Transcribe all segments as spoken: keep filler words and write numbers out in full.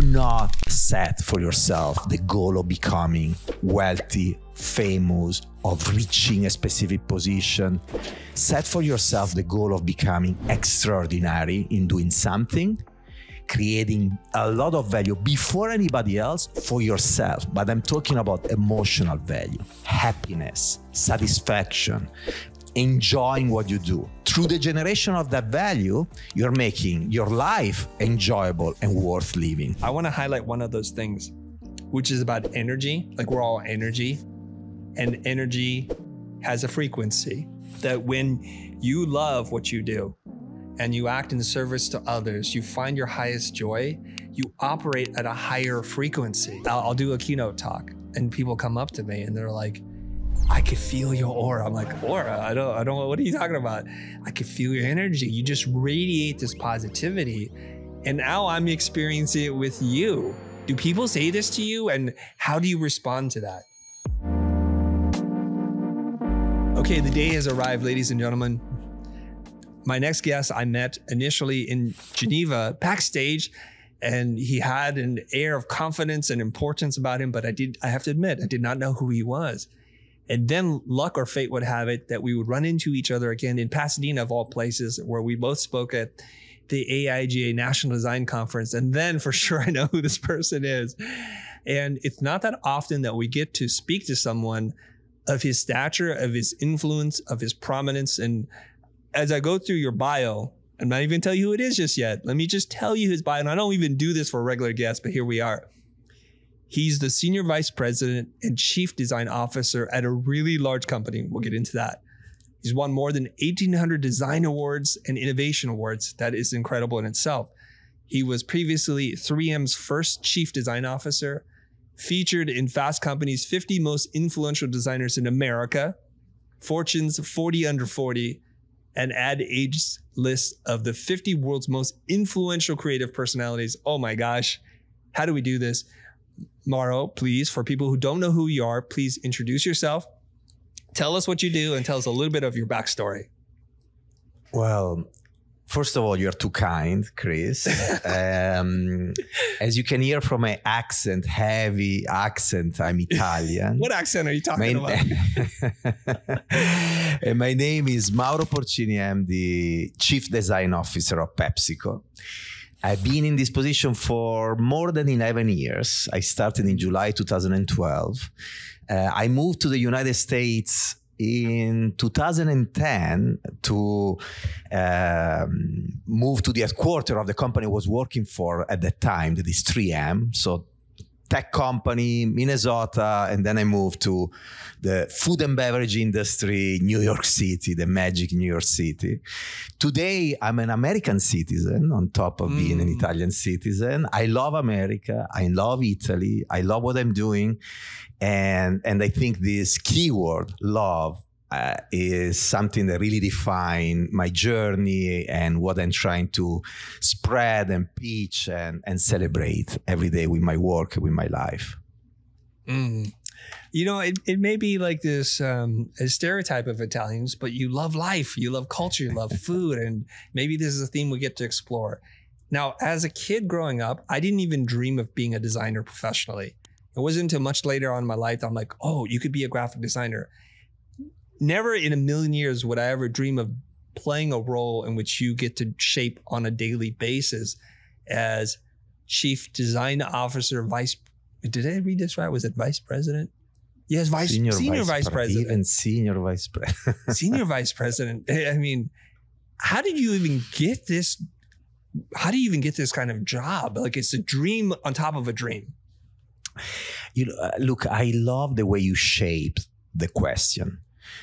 do not set for yourself the goal of becoming wealthy, famous, of reaching a specific position. Set for yourself the goal of becoming extraordinary in doing something, creating a lot of value before anybody else for yourself. But I'm talking about emotional value, happiness, satisfaction, enjoying what you do. Through the generation of that value, you're making your life enjoyable and worth living. I want to highlight one of those things, which is about energy. Like, we're all energy, and energy has a frequency that when you love what you do and you act in service to others, you find your highest joy, you operate at a higher frequency. I'll, I'll do a keynote talk and people come up to me and they're like, I could feel your aura. I'm like, aura? I don't, I don't know. What are you talking about? I could feel your energy. You just radiate this positivity. And now I'm experiencing it with you. Do people say this to you? And how do you respond to that? Okay, the day has arrived, ladies and gentlemen. My next guest I met initially in Geneva, backstage, and he had an air of confidence and importance about him, but I did, I have to admit, I did not know who he was. And then luck or fate would have it that we would run into each other again in Pasadena, of all places, where we both spoke at the A I G A National Design Conference. And then for sure, I know who this person is. And it's not that often that we get to speak to someone of his stature, of his influence, of his prominence. And as I go through your bio, I'm not even telling you who it is just yet. Let me just tell you his bio. And I don't even do this for regular guests, but here we are. He's the senior vice president and chief design officer at a really large company. We'll get into that. He's won more than eighteen hundred design awards and innovation awards. That is incredible in itself. He was previously three M's first chief design officer, featured in Fast Company's fifty most influential designers in America, Fortune's forty under forty, and Ad Age's list of the fifty world's most influential creative personalities. Oh my gosh, how do we do this? Mauro, please, for people who don't know who you are, please introduce yourself. Tell us what you do and tell us a little bit of your backstory. Well, first of all, you're too kind, Chris. um, as you can hear from my accent, heavy accent, I'm Italian. What accent are you talking my about? And my name is Mauro Porcini. I'm the Chief Design Officer of PepsiCo. I've been in this position for more than eleven years. I started in July two thousand twelve. Uh, I moved to the United States in two thousand ten to um, move to the headquarters of the company I was working for at that time, that is three M. So tech company, Minnesota, and then I moved to the food and beverage industry, New York City, the magic New York City. Today, I'm an American citizen on top of mm. being an Italian citizen. I love America, I love Italy, I love what I'm doing. And, and I think this keyword, love, uh, is something that really defines my journey and what I'm trying to spread and preach and, and celebrate every day with my work, with my life. Mm. You know, it, it may be like this um, a stereotype of Italians, but you love life, you love culture, you love food, and maybe this is a theme we get to explore. Now, as a kid growing up, I didn't even dream of being a designer professionally. It wasn't until much later on in my life that I'm like, oh, you could be a graphic designer. Never in a million years would I ever dream of playing a role in which you get to shape on a daily basis as chief design officer, vice. Did I read this right? Was it vice president? Yes, vice senior, senior vice, vice president. Even senior vice president. Senior vice president. I mean, how did you even get this? How do you even get this kind of job? Like, it's a dream on top of a dream. You uh, look, I love the way you shaped the question,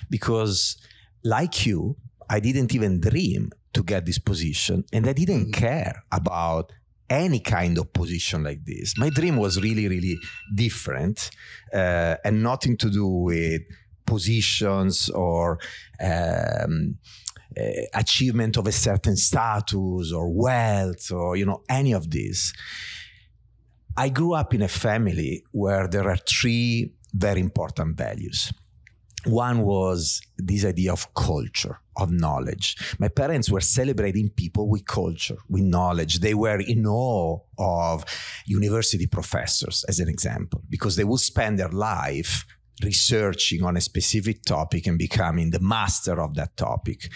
because like you, I didn't even dream to get this position, and I didn't care about any kind of position like this. My dream was really, really different uh, and nothing to do with positions or um, uh, achievement of a certain status or wealth or, you know, any of this. I grew up in a family where there are three very important values. One was this idea of culture, of knowledge. My parents were celebrating people with culture, with knowledge. They were in awe of university professors, as an example, because they would spend their life researching on a specific topic and becoming the master of that topic.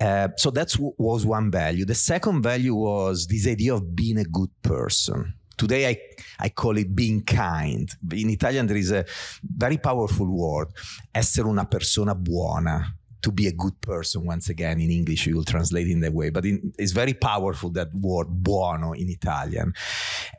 Uh, so that was one value. The second value was this idea of being a good person. Today, I, I call it being kind. In Italian, there is a very powerful word, essere una persona buona, to be a good person. Once again, in English, you will translate in that way, but in, it's very powerful, that word buono in Italian.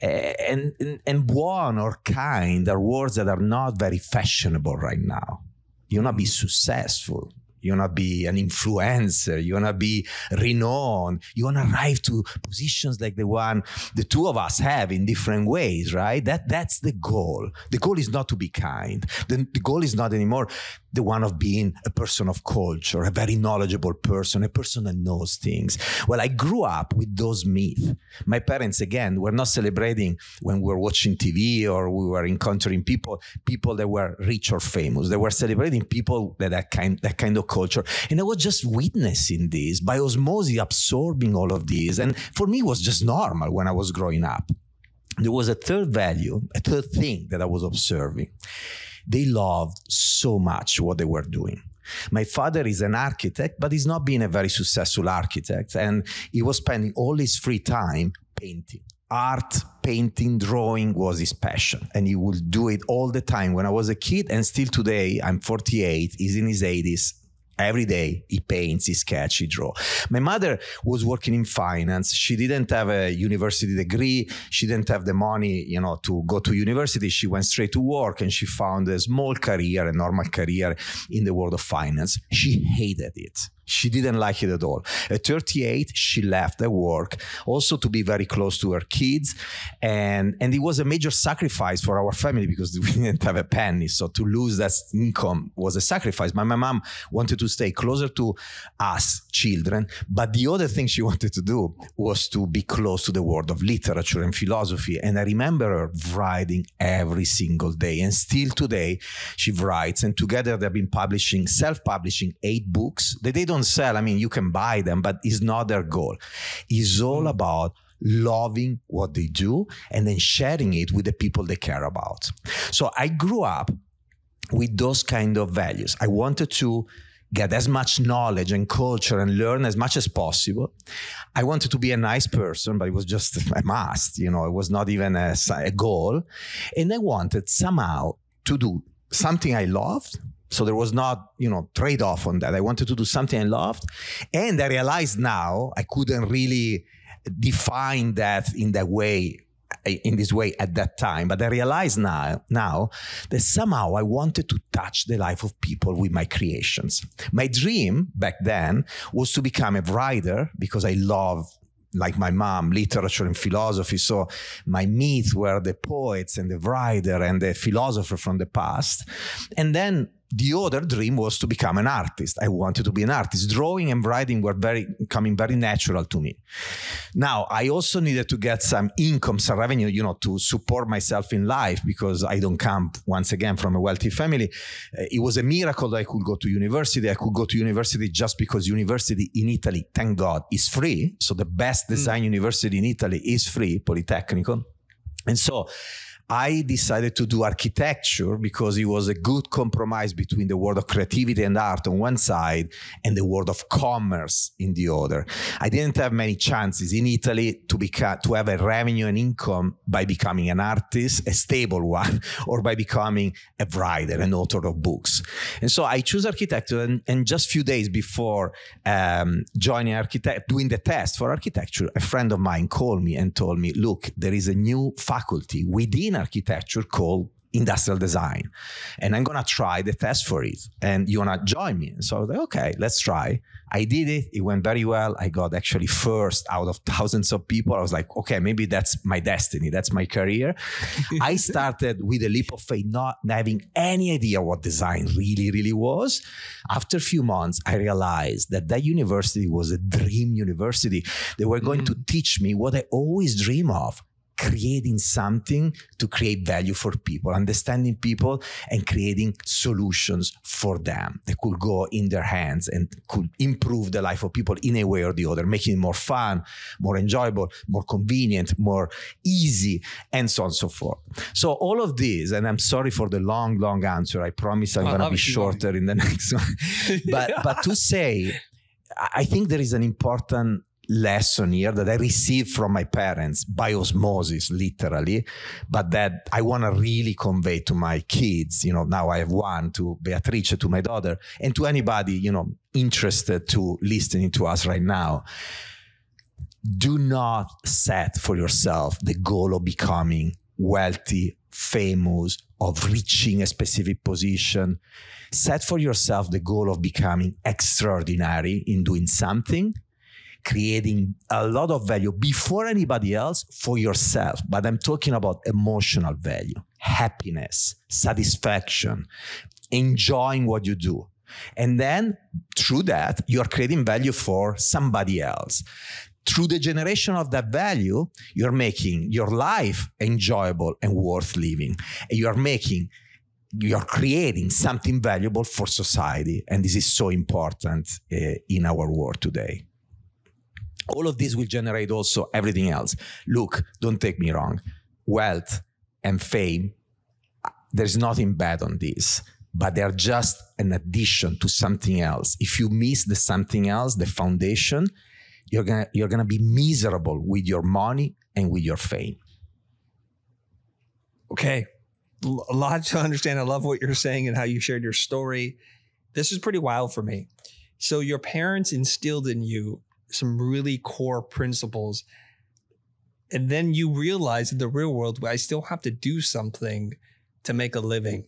Uh, and, and, and buono or kind are words that are not very fashionable right now. You'll not be successful. You wanna be an influencer, you wanna be renowned, you wanna arrive to positions like the one the two of us have in different ways, right? That, that's the goal. The goal is not to be kind. The, the goal is not anymore the one of being a person of culture, a very knowledgeable person, a person that knows things. Well, I grew up with those myths. My parents, again, were not celebrating when we were watching T V or we were encountering people, people that were rich or famous. They were celebrating people that, that, kind, that kind of culture. And I was just witnessing this, by osmosis absorbing all of this. And for me, it was just normal when I was growing up. There was a third value, a third thing that I was observing. They loved so much what they were doing. My father is an architect, but he's not being a very successful architect. And he was spending all his free time painting. Art, painting, drawing was his passion. And he would do it all the time when I was a kid. And still today, I'm forty-eight, he's in his eighties. Every day he paints, he sketches, he draws. My mother was working in finance. She didn't have a university degree. She didn't have the money, you know, to go to university. She went straight to work and she found a small career, a normal career in the world of finance. She hated it. She didn't like it at all. At thirty-eight, she left the work also to be very close to her kids. And, and it was a major sacrifice for our family because we didn't have a penny. So to lose that income was a sacrifice. My, my mom wanted to stay closer to us children. But the other thing she wanted to do was to be close to the world of literature and philosophy. And I remember her writing every single day. And still today, she writes. And together they've been publishing, self-publishing eight books that they don't sell. I mean, you can buy them, but it's not their goal. It's all about loving what they do and then sharing it with the people they care about. So I grew up with those kind of values. I wanted to get as much knowledge and culture and learn as much as possible. I wanted to be a nice person, but it was just a must, you know, it was not even a, a goal. And I wanted somehow to do something I loved. So there was not, you know, trade-off on that. I wanted to do something I loved. And I realized now I couldn't really define that in that way, in this way at that time. But I realized now, now that somehow I wanted to touch the life of people with my creations. My dream back then was to become a writer because I love, like my mom, literature and philosophy. So my myths were the poets and the writer and the philosopher from the past. And then the other dream was to become an artist. I wanted to be an artist. Drawing and writing were very coming very natural to me. Now, I also needed to get some income, some revenue, you know, to support myself in life because I don't come, once again, from a wealthy family. Uh, it was a miracle that I could go to university. I could go to university just because university in Italy, thank God, is free. So the best design mm. university in Italy is free, Politecnico. And so I decided to do architecture because it was a good compromise between the world of creativity and art on one side and the world of commerce in the other. I didn't have many chances in Italy to become, to have a revenue and income by becoming an artist, a stable one, or by becoming a writer, an author of books. And so I chose architecture, and, and just a few days before um, joining architect, doing the test for architecture, a friend of mine called me and told me, look, there is a new faculty within architecture called industrial design, and I'm gonna try the test for it, and you wanna join me? So I was like, okay, let's try. I did it, it went very well. I got actually first out of thousands of people. I was like, okay, maybe that's my destiny, that's my career. I started with a leap of faith, not having any idea what design really, really was. After a few months, I realized that that university was a dream university. They were going mm-hmm. to teach me what I always dream of, creating something to create value for people, understanding people and creating solutions for them that could go in their hands and could improve the life of people in a way or the other, making it more fun, more enjoyable, more convenient, more easy, and so on and so forth. So all of this, and I'm sorry for the long, long answer. I promise I'm going to be shorter in the next one. But, yeah. but to say, I think there is an important lesson here that I received from my parents by osmosis, literally, but that I want to really convey to my kids. You know, now I have one, to Beatrice, to my daughter, and to anybody, you know, interested to listening to us right now. Do not set for yourself the goal of becoming wealthy, famous, of reaching a specific position. Set for yourself the goal of becoming extraordinary in doing something, creating a lot of value before anybody else for yourself. But I'm talking about emotional value, happiness, satisfaction, enjoying what you do. And then through that, you are creating value for somebody else. Through the generation of that value, you're making your life enjoyable and worth living. And you are making, you're creating something valuable for society. And this is so important uh, in our world today. All of this will generate also everything else. Look, don't take me wrong. Wealth and fame, there's nothing bad on this, but they're just an addition to something else. If you miss the something else, the foundation, you're gonna, you're gonna be miserable with your money and with your fame. Okay, a lot to understand. I love what you're saying and how you shared your story. This is pretty wild for me. So your parents instilled in you some really core principles. And then you realize in the real world, I still have to do something to make a living.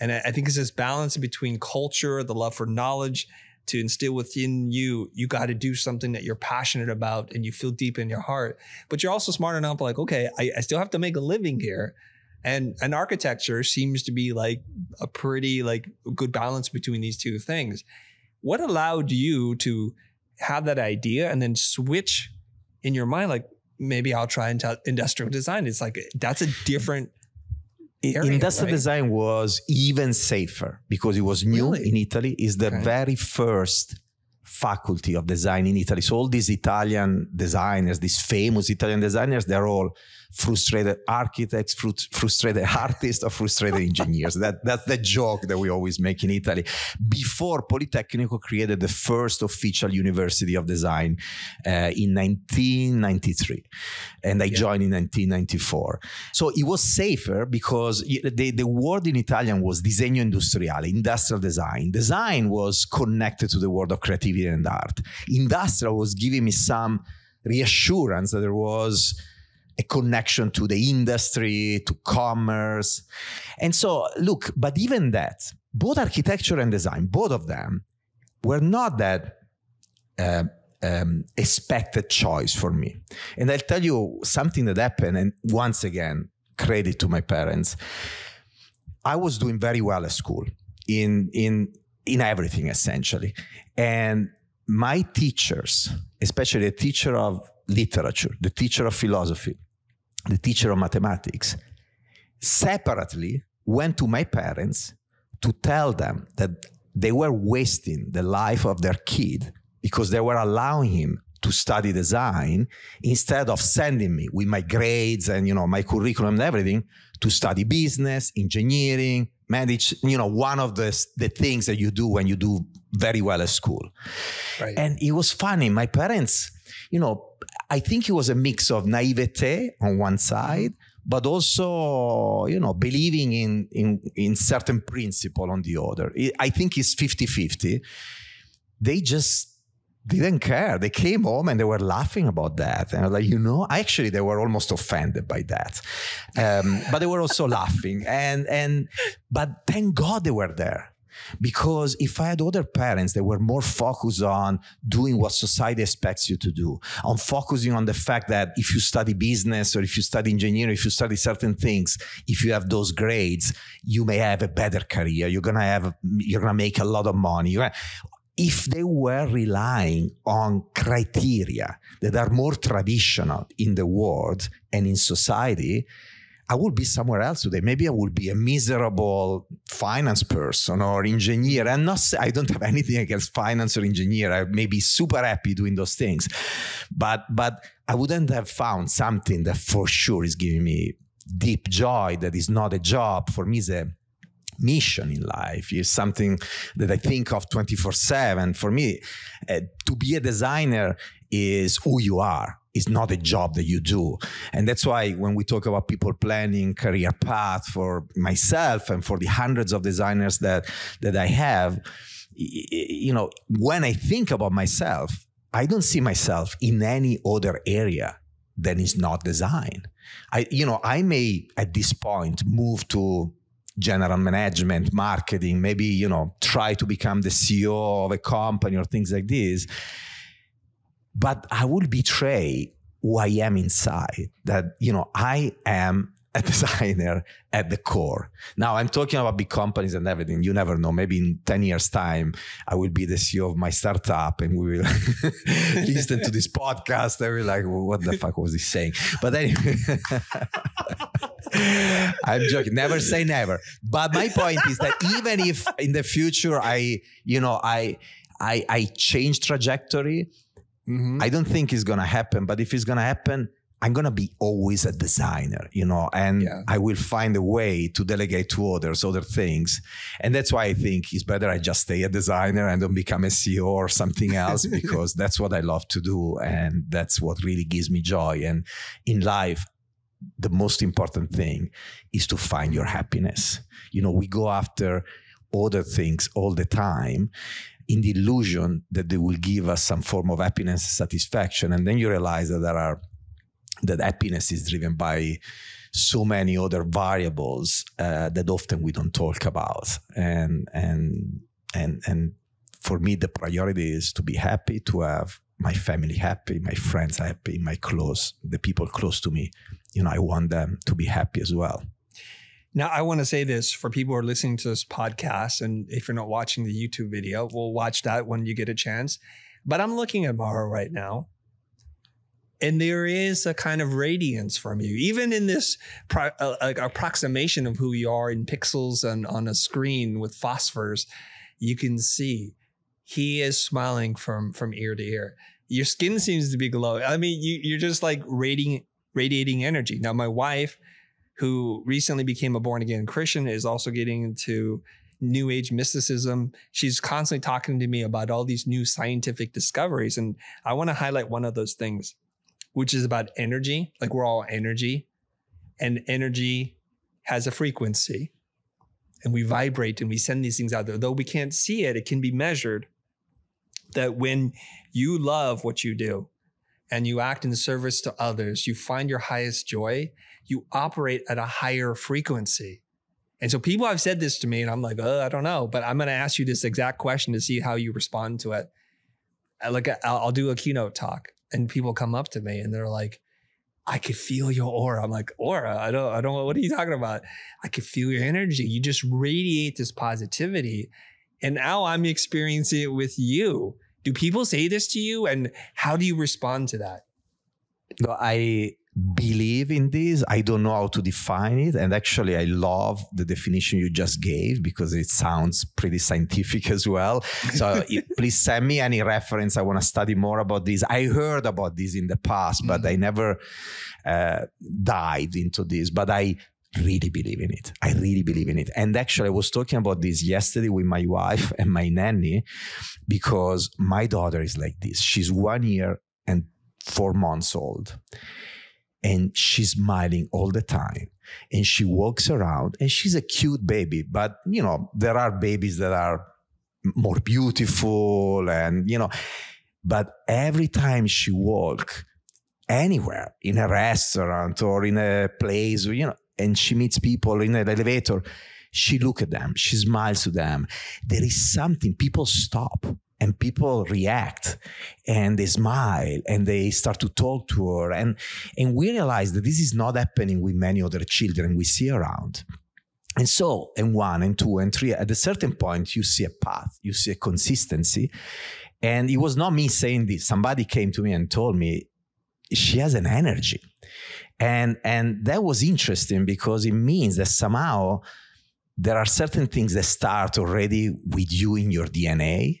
And I think it's this balance between culture, the love for knowledge, to instill within you, you got to do something that you're passionate about and you feel deep in your heart. But you're also smart enough, like, okay, I, I still have to make a living here. And an architecture seems to be like a pretty like good balance between these two things. What allowed you to have that idea and then switch in your mind, like, maybe I'll try industrial design? It's like, that's a different area, industrial right? design was even safer because it was new really? in Italy. It's the okay. very first faculty of design in Italy. So all these Italian designers, these famous Italian designers, they're all frustrated architects, frustrated artists, or frustrated engineers. That, that's the joke that we always make in Italy. Before, Politecnico created the first official university of design uh, in nineteen ninety-three. And I yeah. joined in nineteen ninety-four. So it was safer because the, the word in Italian was disegno industriale, industrial design. Design was connected to the world of creativity and art. Industrial was giving me some reassurance that there was a connection to the industry, to commerce. And so, look, but even that, both architecture and design, both of them were not that uh, um, expected choice for me. And I'll tell you something that happened, and once again, credit to my parents. I was doing very well at school, in, in, in everything, essentially. And my teachers, especially a teacher of literature, the teacher of philosophy, the teacher of mathematics, separately went to my parents to tell them that they were wasting the life of their kid because they were allowing him to study design instead of sending me with my grades and, you know, my curriculum and everything to study business, engineering, manage, you know, one of the, the things that you do when you do very well at school. Right. And it was funny. My parents, you know, I think it was a mix of naivete on one side, but also, you know, believing in, in, in certain principle on the other. I think it's fifty fifty. They just didn't care. They came home and they were laughing about that. And I was like, you know, actually they were almost offended by that. Um, but they were also laughing. And, and, but thank God they were there. Because if I had other parents that were more focused on doing what society expects you to do, on focusing on the fact that if you study business or if you study engineering, if you study certain things, if you have those grades, you may have a better career. You're gonna have, you're gonna make a lot of money. if they were relying on criteria that are more traditional in the world and in society, I would be somewhere else today. Maybe I would be a miserable finance person or engineer. And not, I don't have anything against finance or engineer. I may be super happy doing those things. But, but I wouldn't have found something that for sure is giving me deep joy, that is not a job. For me, it's a mission in life. Is something that I think of twenty-four seven. For me, uh, to be a designer is who you are. It's not a job that you do. And that's why when we talk about people planning career path for myself and for the hundreds of designers that, that I have, you know, when I think about myself, I don't see myself in any other area that is not design. I, you know, I may at this point move to general management, marketing, maybe, you know, try to become the C E O of a company or things like this. But I will betray who I am inside, that, you know, I am a designer at the core. Now I'm talking about big companies and everything. You never know. Maybe in ten years time, I will be the C E O of my startup and we will listen to this podcast. I will be like, well, what the fuck was he saying? But anyway, I'm joking. Never say never. But my point is that even if in the future, I, you know, I, I, I change trajectory, mm-hmm. I don't think it's going to happen, but if it's going to happen, I'm going to be always a designer, you know, and yeah. I will find a way to delegate to others, other things. And that's why I think it's better I just stay a designer and don't become a C E O or something else, because that's what I love to do. And that's what really gives me joy. And in life, the most important thing is to find your happiness. You know, we go after other things all the time, in the illusion that they will give us some form of happiness, satisfaction. And then you realize that there are, that happiness is driven by so many other variables uh, that often we don't talk about. And, and, and, and for me, the priority is to be happy, to have my family happy, my friends happy, my close, the people close to me, you know, I want them to be happy as well. Now, I want to say this for people who are listening to this podcast, and if you're not watching the YouTube video, we'll watch that when you get a chance. But I'm looking at Mauro right now, and there is a kind of radiance from you, even in this pro uh, uh, approximation of who you are in pixels and on a screen with phosphors. You can see he is smiling from from ear to ear. Your skin seems to be glowing. I mean, you, you're just like radiating, radiating energy. Now, my wife, who recently became a born-again Christian, is also getting into New Age mysticism. She's constantly talking to me about all these new scientific discoveries. And I want to highlight one of those things, which is about energy. Like, we're all energy, and energy has a frequency, and we vibrate and we send these things out there. Though we can't see it, it can be measured that when you love what you do and you act in service to others, you find your highest joy, you operate at a higher frequency. And so people have said this to me and I'm like, oh, I don't know, but I'm going to ask you this exact question to see how you respond to it. I like, I'll, I'll do a keynote talk and people come up to me and they're like, I could feel your aura. I'm like, aura? I don't, I don't know. What are you talking about? I could feel your energy. You just radiate this positivity. And now I'm experiencing it with you. Do people say this to you? And how do you respond to that? No, I believe in this. I don't know how to define it. And actually, I love the definition you just gave because it sounds pretty scientific as well. So it, please send me any reference. I want to study more about this. I heard about this in the past, but mm-hmm. I never uh, dived into this. But I really believe in it. I really believe in it. And actually, I was talking about this yesterday with my wife and my nanny, because my daughter is like this. She's one year and four months old. And she's smiling all the time. And she walks around and she's a cute baby. But, you know, there are babies that are more beautiful and, you know, but every time she walks anywhere, in a restaurant or in a place, you know, and she meets people in an elevator, she looks at them, she smiles to them. There is something, people stop. And people react and they smile and they start to talk to her. And, and we realize that this is not happening with many other children we see around. And so, and one, and two, and three, at a certain point, you see a path, you see a consistency. And it was not me saying this. Somebody came to me and told me, she has an energy. And, and that was interesting because it means that somehow there are certain things that start already with you in your D N A,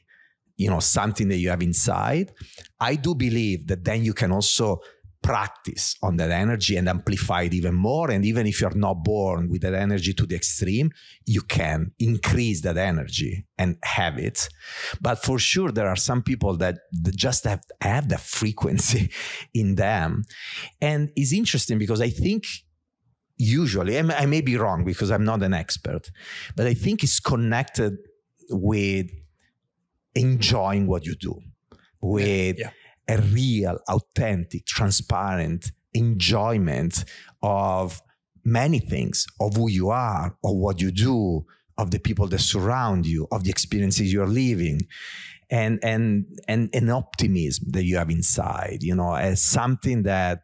you know, something that you have inside. I do believe that then you can also practice on that energy and amplify it even more. And even if you're not born with that energy to the extreme, you can increase that energy and have it. But for sure, there are some people that just have, have that frequency in them. And it's interesting because I think usually, I may, I may be wrong because I'm not an expert, but I think it's connected with enjoying what you do, with yeah. a real, authentic, transparent enjoyment of many things, of who you are, of what you do, of the people that surround you, of the experiences you're living, and and and an optimism that you have inside, you know, as something that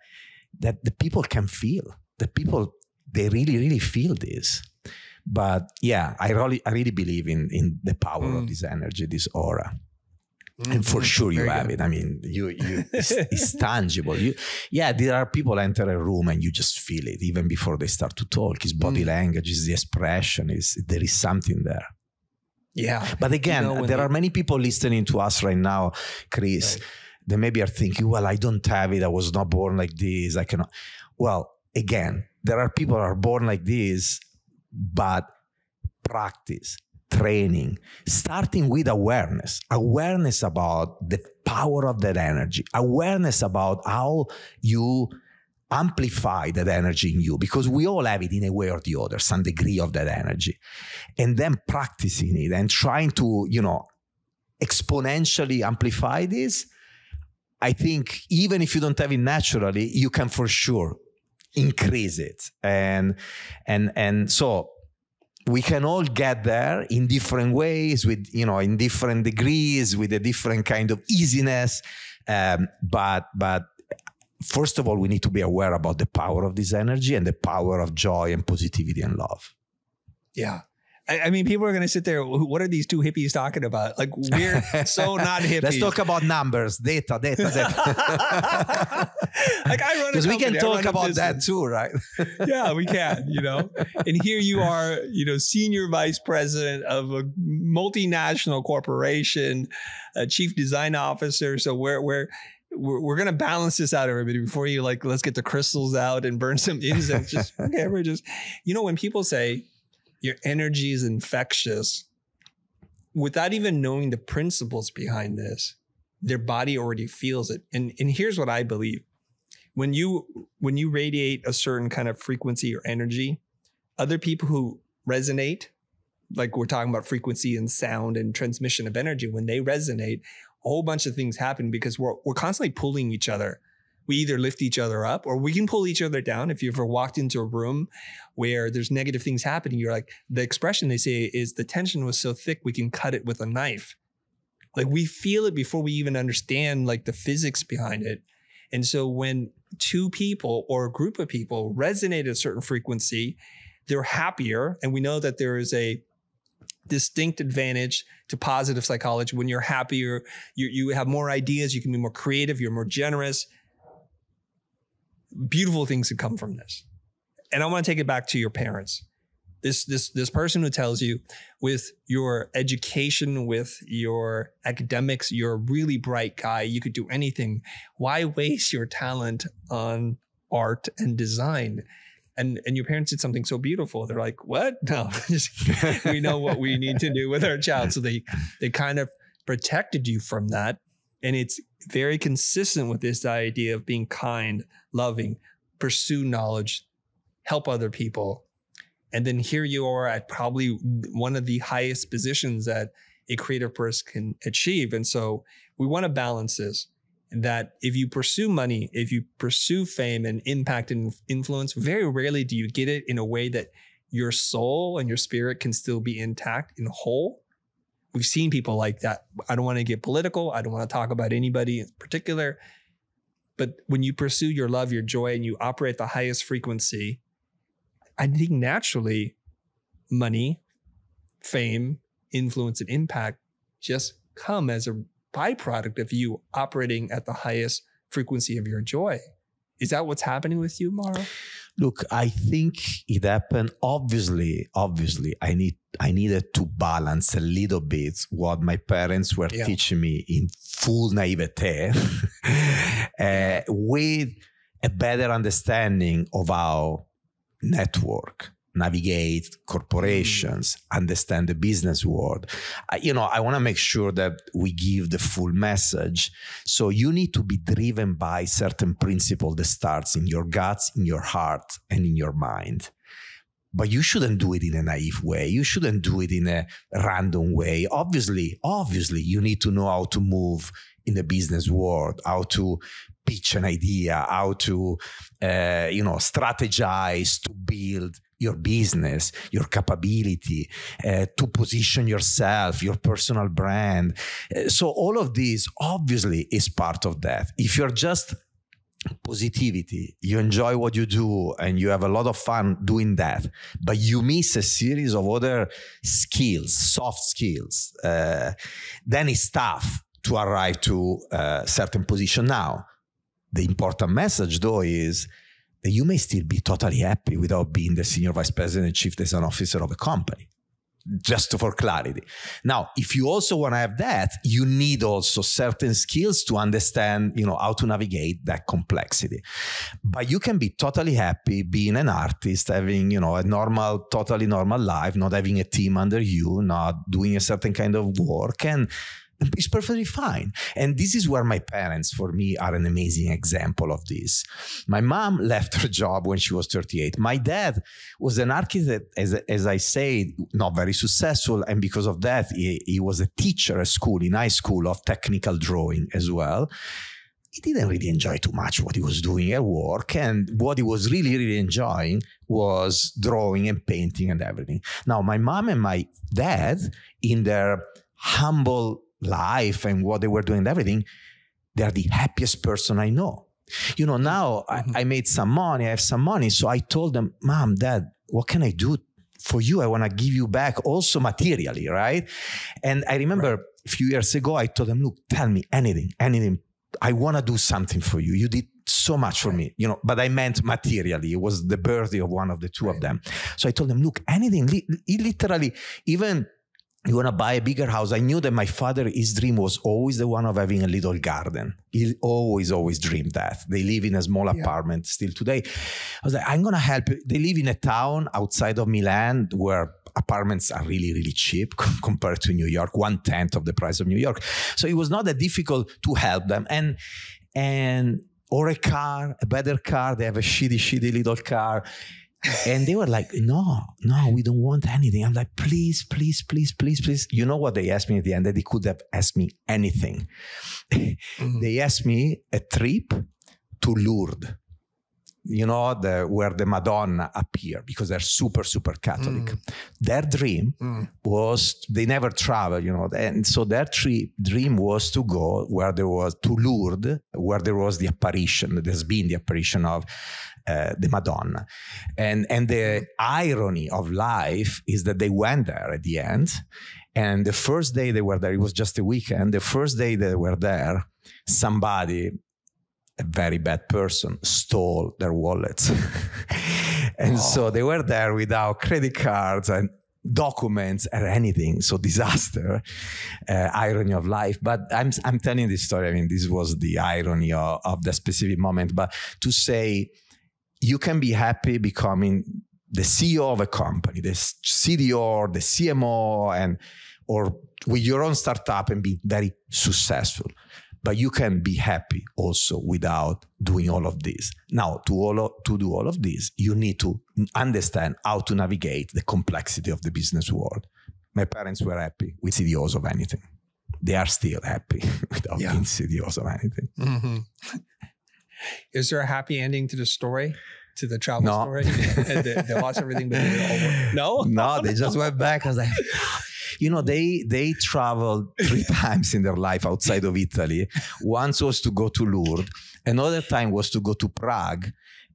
that the people can feel. The people, they really, really feel this. But yeah, I really, I really believe in in the power mm. of this energy, this aura. Mm-hmm. And for sure you there have you it. I mean, you, you it's, it's tangible. You, yeah, there are people enter a room and you just feel it even before they start to talk. It's body mm. language, it's the expression, it's, there is something there. Yeah. But again, you know, there they... are many people listening to us right now, Chris, right. They maybe are thinking, well, I don't have it. I was not born like this. I cannot. Well, again, there are people that are born like this, but practice, training, starting with awareness, awareness about the power of that energy, awareness about how you amplify that energy in you, because we all have it in a way or the other, some degree of that energy, and then practicing it and trying to, you know, exponentially amplify this. I think even if you don't have it naturally, you can for sure increase it. And, and, and so we can all get there in different ways with, you know, in different degrees, with a different kind of easiness. Um, but, but first of all, we need to be aware about the power of this energy and the power of joy and positivity and love. Yeah. I mean, people are going to sit there. What are these two hippies talking about? Like, we're so not hippies. Let's talk about numbers, data, data, data. Like, I run a company. Because we can talk about that too, right? Yeah, we can, you know. And here you are, you know, senior vice president of a multinational corporation, a chief design officer. So we're, we're, we're, we're going to balance this out, everybody, before you, like, let's get the crystals out and burn some incense. Just, okay, we're just, you know, when people say, your energy is infectious, without even knowing the principles behind this, their body already feels it. And, and here's what I believe. When you, when you radiate a certain kind of frequency or energy, other people who resonate, like we're talking about frequency and sound and transmission of energy, when they resonate, a whole bunch of things happen because we're, we're constantly pulling each other. We either lift each other up or we can pull each other down. If you've ever walked into a room where there's negative things happening, you're like, the expression they say is the tension was so thick, we can cut it with a knife. Like, we feel it before we even understand like the physics behind it. And so when two people or a group of people resonate at a certain frequency, they're happier. And we know that there is a distinct advantage to positive psychology. When you're happier, you, you have more ideas, you can be more creative, you're more generous. Beautiful things that come from this. And I want to take it back to your parents. This, this, this person who tells you with your education, with your academics, you're a really bright guy. You could do anything. Why waste your talent on art and design? And, and your parents did something so beautiful. They're like, what? No, we know what we need to do with our child. So they, they kind of protected you from that. And it's very consistent with this idea of being kind, loving, pursue knowledge, help other people. And then here you are at probably one of the highest positions that a creative person can achieve. And so we want to balance this, that if you pursue money, if you pursue fame and impact and influence, very rarely do you get it in a way that your soul and your spirit can still be intact and whole. We've seen people like that. I don't want to get political. I don't want to talk about anybody in particular. But when you pursue your love, your joy, and you operate at the highest frequency, I think naturally money, fame, influence, and impact just come as a byproduct of you operating at the highest frequency of your joy. Is that what's happening with you, Mauro? Look, I think it happened. Obviously, obviously, I need I needed to balance a little bit what my parents were yeah. teaching me in full naivete uh, with a better understanding of how network, navigate corporations, mm. understand the business world. I, you know, I want to make sure that we give the full message. So you need to be driven by certain principle that starts in your guts, in your heart, and in your mind. But you shouldn't do it in a naive way. You shouldn't do it in a random way. Obviously, obviously, you need to know how to move in the business world, how to pitch an idea, how to, uh, you know, strategize to build your business, your capability, uh, to position yourself, your personal brand. Uh, so all of this obviously is part of that. If you're just positivity, you enjoy what you do and you have a lot of fun doing that, but you miss a series of other skills, soft skills, uh, then it's tough to arrive to a certain position. Now, the important message though is that you may still be totally happy without being the senior vice president, chief design officer of a company, just for clarity. Now, if you also want to have that, you need also certain skills to understand, you know, how to navigate that complexity. But you can be totally happy being an artist, having, you know, a normal, totally normal life, not having a team under you, not doing a certain kind of work, and it's perfectly fine. And this is where my parents, for me, are an amazing example of this. My mom left her job when she was thirty-eight. My dad was an architect, as, as I said, not very successful. And because of that, he, he was a teacher at school, in high school, of technical drawing as well. He didn't really enjoy too much what he was doing at work. And what he was really, really enjoying was drawing and painting and everything. Now, my mom and my dad, in their humble life and what they were doing and everything, they're the happiest person I know. You know, now mm-hmm. I, I made some money, I have some money. So I told them, Mom, Dad, what can I do for you? I want to give you back also materially, right? And I remember right. a few years ago, I told them, look, tell me anything, anything. I want to do something for you. You did so much for right. me, you know, but I meant materially. It was the birthday of one of the two right. of them. So I told them, look, anything, li- literally, even you want to buy a bigger house. I knew that my father, his dream was always the one of having a little garden. He always, always dreamed that. They live in a small yeah. apartment still today. I was like, I'm going to help you. They live in a town outside of Milan where apartments are really, really cheap compared to New York, one-tenth of the price of New York. So it was not that difficult to help them. And, and, or a car, a better car. They have a shitty, shitty little car. And they were like, no, no, we don't want anything. I'm like, please, please, please, please, please. You know what they asked me at the end? That they could have asked me anything. Mm-hmm. They asked me a trip to Lourdes, you know, the, where the Madonna appear, because they're super, super Catholic. Mm. Their dream mm. was, they never travel, you know, and so their tri- dream was to go where there was, to Lourdes, where there was the apparition, there's been the apparition of Uh, the Madonna. And, and the irony of life is that they went there at the end. And the first day they were there, it was just a weekend. The first day they were there, somebody, a very bad person, stole their wallets. and oh. so they were there without credit cards and documents or anything. So disaster, uh, irony of life. But I'm I'm telling this story. I mean, this was the irony of, of the specific moment. But to say, you can be happy becoming the C E O of a company, the C D O, or the C M O, and or with your own startup and be very successful. But you can be happy also without doing all of this. Now, to all of, to do all of this, you need to understand how to navigate the complexity of the business world. My parents were happy with C D Os of anything. They are still happy without yeah. being C D Os of anything. Mm-hmm. Is there a happy ending to the story, to the travel no. story? they, they lost everything, but they over. No, no, they just went back. I was like, you know, they they traveled three times in their life outside of Italy. Once was to go to Lourdes. Another time was to go to Prague.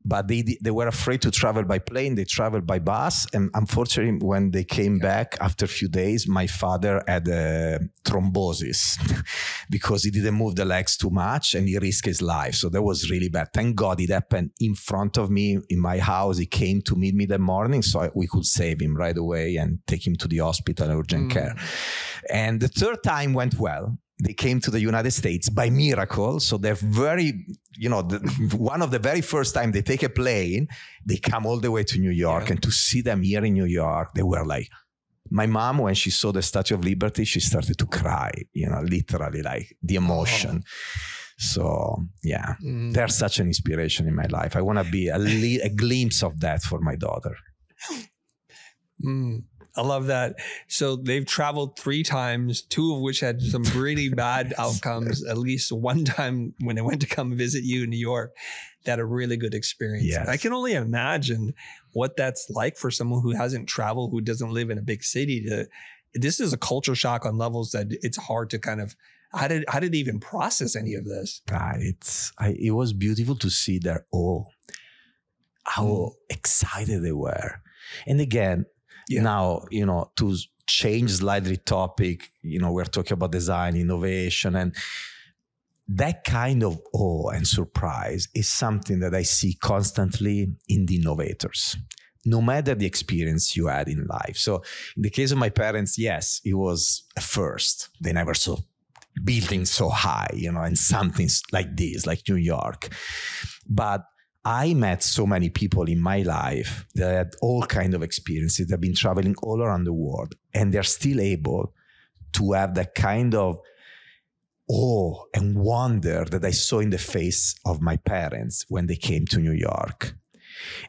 but they they were afraid to travel by plane. They traveled by bus. And unfortunately, when they came back after a few days, my father had a thrombosis because he didn't move the legs too much and he risked his life. So that was really bad. Thank God it happened in front of me in my house. He came to meet me that morning so we could save him right away and take him to the hospital, urgent mm. care. And the third time went well. They came to the United States by miracle. So they're very, you know, the, one of the very first time they take a plane, they come all the way to New York. Yeah. And to see them here in New York, they were like, my mom, when she saw the Statue of Liberty, she started to cry, you know, literally like the emotion. Oh. So, yeah, mm. they're such an inspiration in my life. I want to be a, a glimpse of that for my daughter. Mm. I love that. So they've traveled three times, two of which had some really bad outcomes, at least one time when they went to come visit you in New York, they had a really good experience. Yes. I can only imagine what that's like for someone who hasn't traveled, who doesn't live in a big city. To, this is a culture shock on levels that it's hard to kind of, how did, how did even process any of this? God, it's, I, it was beautiful to see their awe, how mm. excited they were. And again, yeah. Now, you know, to change slightly topic, you know, we're talking about design, innovation, and that kind of awe and surprise is something that I see constantly in the innovators, no matter the experience you had in life. So in the case of my parents, yes, it was a first. They never saw buildings so high, you know, and something like this, like New York. But I met so many people in my life that had all kinds of experiences. They've been traveling all around the world and they're still able to have that kind of awe and wonder that I saw in the face of my parents when they came to New York.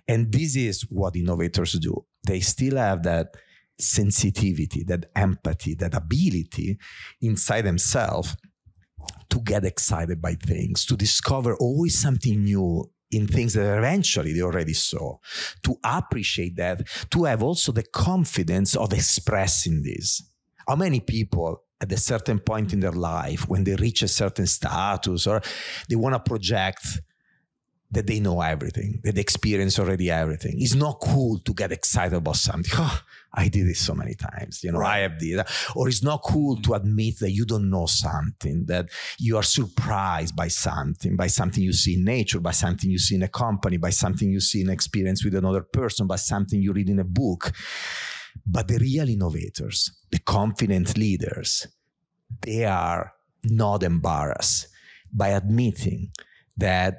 And this is what innovators do. They still have that sensitivity, that empathy, that ability inside themselves to get excited by things, to discover always something new in things that eventually they already saw, to appreciate that, to have also the confidence of expressing this. How many people at a certain point in their life, when they reach a certain status, or they want to project that they know everything, that they experience already everything. It's not cool to get excited about something. Oh, I did this so many times, you know, right. I have did. Or it's not cool to admit that you don't know something, that you are surprised by something, by something you see in nature, by something you see in a company, by something you see in experience with another person, by something you read in a book. But the real innovators, the confident leaders, they are not embarrassed by admitting that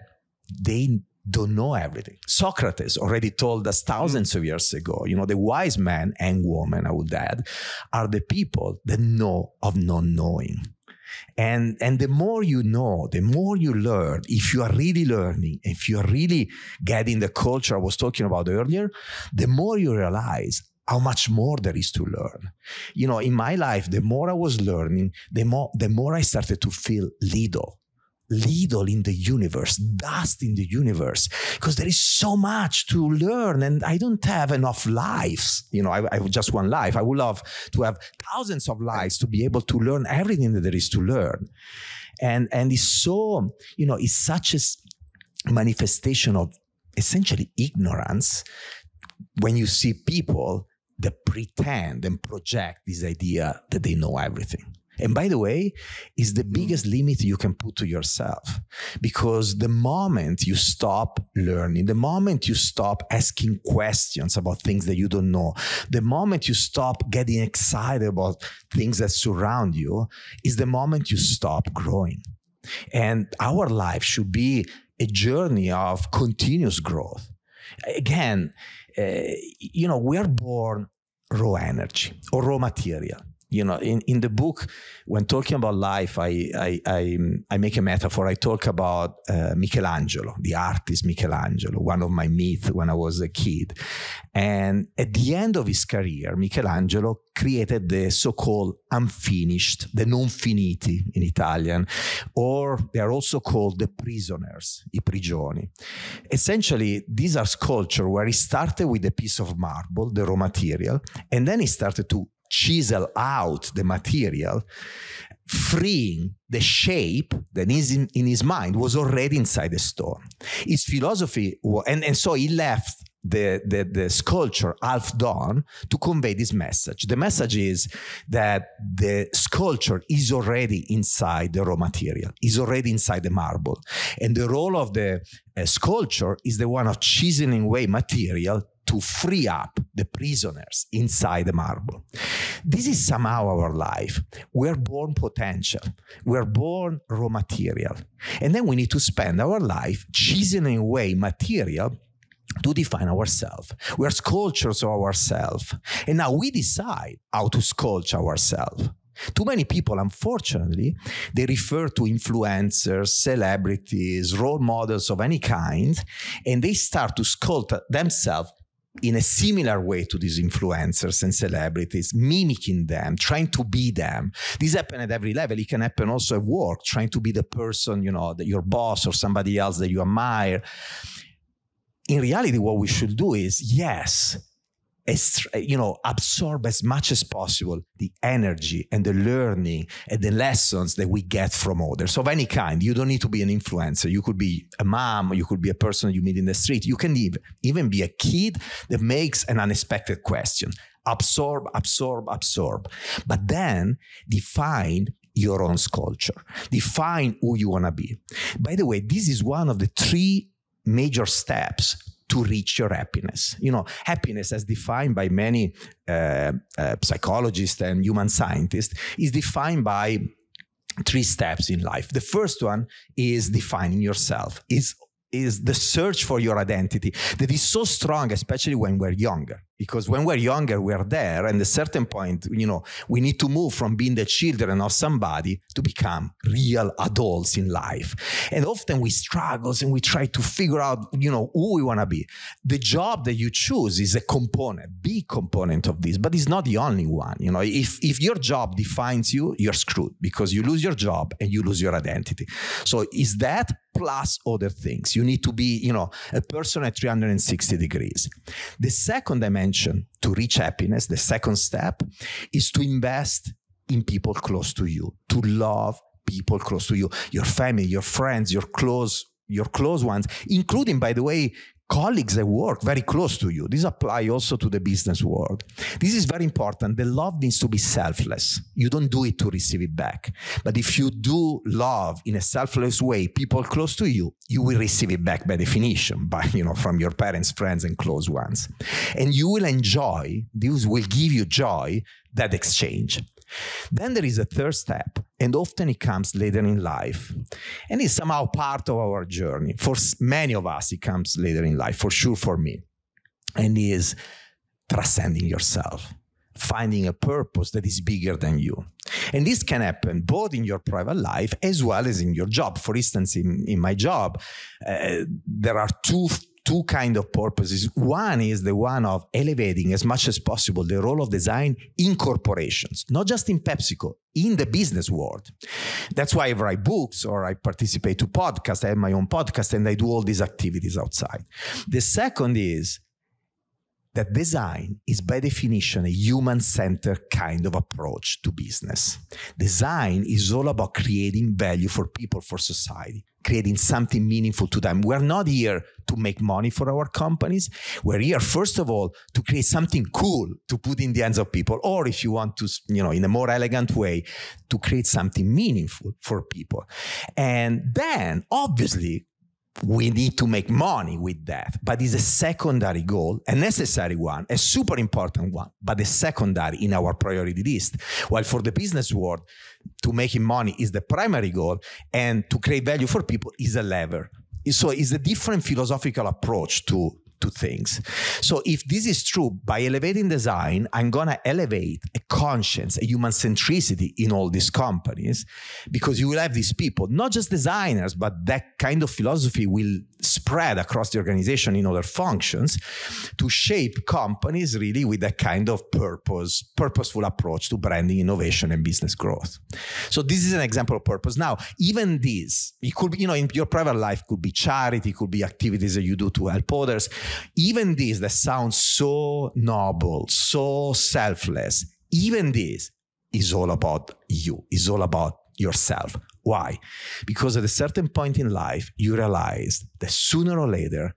they don't know everything. Socrates already told us thousands of years ago, you know, the wise men and women, I would add, are the people that know of not knowing. And, and the more you know, the more you learn, if you are really learning, if you are really getting the culture I was talking about earlier, the more you realize how much more there is to learn. You know, in my life, the more I was learning, the more, the more I started to feel little. Little in the universe, dust in the universe, because there is so much to learn and I don't have enough lives. You know, I, I have just one life. I would love to have thousands of lives to be able to learn everything that there is to learn. And, and it's so, you know, it's such a manifestation of essentially ignorance when you see people that pretend and project this idea that they know everything. And by the way, it's the biggest limit you can put to yourself, because the moment you stop learning, the moment you stop asking questions about things that you don't know, the moment you stop getting excited about things that surround you, is the moment you stop growing. And our life should be a journey of continuous growth. Again, uh, you know, we are born raw energy or raw material. You know, in, in the book, when talking about life, I, I, I, I make a metaphor. I talk about uh, Michelangelo, the artist Michelangelo, one of my myths when I was a kid. And at the end of his career, Michelangelo created the so-called unfinished, the non finiti in Italian, or they are also called the prisoners, i prigioni. Essentially, these are sculptures where he started with a piece of marble, the raw material, and then he started to chisel out the material freeing the shape that is in, in his mind was already inside the store. His philosophy, and, and so he left the, the, the sculpture half done to convey this message. The message is that the sculpture is already inside the raw material, is already inside the marble. And the role of the uh, sculpture is the one of chiseling away material to free up the prisoners inside the marble. This is somehow our life. We're born potential. We're born raw material. And then we need to spend our life chiseling away material to define ourselves. We're sculptures of ourselves. And now we decide how to sculpture ourselves. Too many people, unfortunately, they refer to influencers, celebrities, role models of any kind, and they start to sculpt themselves in a similar way to these influencers and celebrities, mimicking them, trying to be them. This happens at every level. It can happen also at work, trying to be the person, you know, that your boss or somebody else that you admire. In reality, what we should do is, yes, you know, absorb as much as possible the energy and the learning and the lessons that we get from others of any kind. You don't need to be an influencer. You could be a mom, you could be a person you meet in the street. You can even be a kid that makes an unexpected question. Absorb, absorb, absorb. But then define your own sculpture. Define who you want to be. By the way, this is one of the three major steps to reach your happiness. You know, happiness as defined by many uh, uh, psychologists and human scientists is defined by three steps in life. The first one is defining yourself, is, is the search for your identity that is so strong, especially when we're younger. Because when we're younger, we're there, and at a certain point, you know, we need to move from being the children of somebody to become real adults in life. And often we struggle and we try to figure out, you know, who we want to be. The job that you choose is a component, big component of this, but it's not the only one. You know, if, if your job defines you, you're screwed because you lose your job and you lose your identity. So is that plus other things. You need to be, you know, a person at three hundred sixty degrees. The second dimension to reach happiness, the second step, is to invest in people close to you, to love people close to you, your family, your friends, your close, your close ones, including, by the way, colleagues at work very close to you. This applies also to the business world. This is very important. The love needs to be selfless. You don't do it to receive it back. But if you do love in a selfless way people close to you, you will receive it back by definition, by, you know, from your parents, friends, and close ones. And you will enjoy, this will give you joy, that exchange. Then there is a third step, and often it comes later in life, and it's somehow part of our journey. For many of us, it comes later in life, for sure for me, and it is transcending yourself, finding a purpose that is bigger than you. And this can happen both in your private life as well as in your job. For instance, in, in my job, uh, there are two Two kinds of purposes. One is the one of elevating as much as possible the role of design in corporations, not just in PepsiCo, in the business world. That's why I write books or I participate to podcasts. I have my own podcast and I do all these activities outside. The second is that design is by definition a human-centered kind of approach to business. Design is all about creating value for people, for society, creating something meaningful to them. We're not here to make money for our companies. We're here, first of all, to create something cool to put in the hands of people, or if you want to, you know, in a more elegant way, to create something meaningful for people. And then, obviously, we need to make money with that, but it's a secondary goal, a necessary one, a super important one, but a secondary in our priority list. While for the business world, to making money is the primary goal, and to create value for people is a lever. So it's a different philosophical approach to to things. So if this is true, by elevating design, I'm going to elevate a conscience, a human centricity in all these companies, because you will have these people, not just designers, but that kind of philosophy will spread across the organization in other functions to shape companies really with that kind of purpose, purposeful approach to branding, innovation, and business growth. So this is an example of purpose. Now, even this, it could be, you know, in your private life, could be charity, could be activities that you do to help others. Even this that sounds so noble, so selfless, even this is all about you, is all about yourself. Why? Because at a certain point in life, you realize that sooner or later,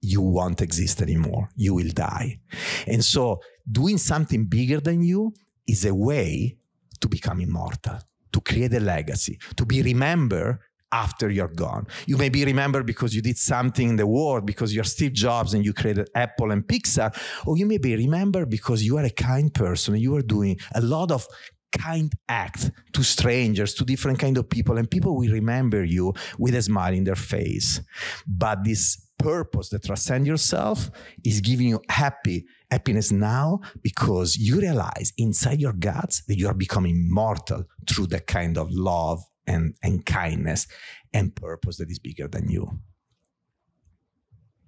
you won't exist anymore. You will die. And so doing something bigger than you is a way to become immortal, to create a legacy, to be remembered after you're gone. You may be remembered because you did something in the world, because you're Steve Jobs and you created Apple and Pixar, or you may be remembered because you are a kind person and you are doing a lot of kind acts to strangers, to different kind of people, and people will remember you with a smile in their face. But this purpose that transcends yourself is giving you happy happiness now, because you realize inside your guts that you are becoming immortal through that kind of love and, and kindness and purpose that is bigger than you.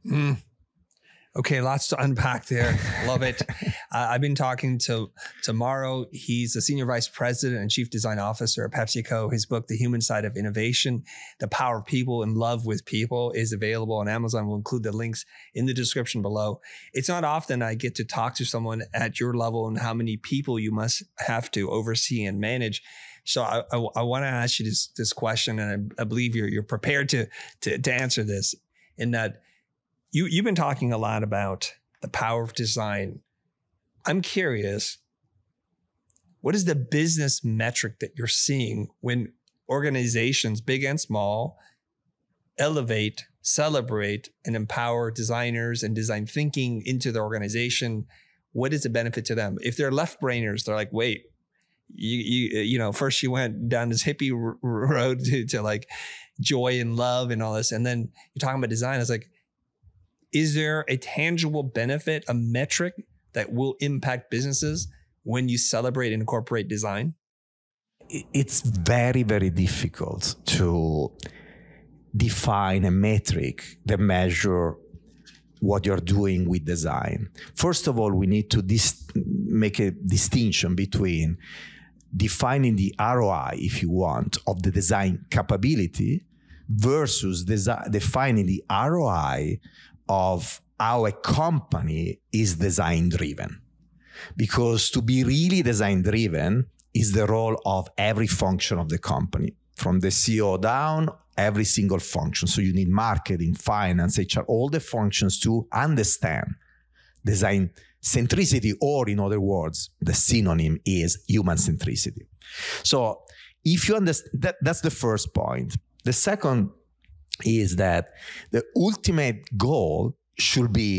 Mm. Okay, lots to unpack there. Love it. Uh, I've been talking to, to Mauro. He's a senior vice president and chief design officer at PepsiCo. His book, The Human Side of Innovation, The Power of People and Love with People, is available on Amazon. We'll include the links in the description below. It's not often I get to talk to someone at your level and how many people you must have to oversee and manage. So I, I, I want to ask you this, this question, and I, I believe you're, you're prepared to, to, to answer this, in that You, you've been talking a lot about the power of design. I'm curious, what is the business metric that you're seeing when organizations, big and small, elevate, celebrate, and empower designers and design thinking into their organization? What is the benefit to them? If they're left-brainers, they're like, wait, you, you, you know, first you went down this hippie road to, to like joy and love and all this, and then you're talking about design. It's like, is there a tangible benefit, a metric that will impact businesses when you celebrate and incorporate design? It's very, very difficult to define a metric that measures what you're doing with design. First of all, we need to make a distinction between defining the R O I, if you want, of the design capability versus defining the R O I of how a company is design-driven. Because to be really design-driven is the role of every function of the company, from the C E O down, every single function. So you need marketing, finance, H R, all the functions to understand design centricity, or in other words, the synonym is human centricity. So if you understand, that, that's the first point. The second is that the ultimate goal should be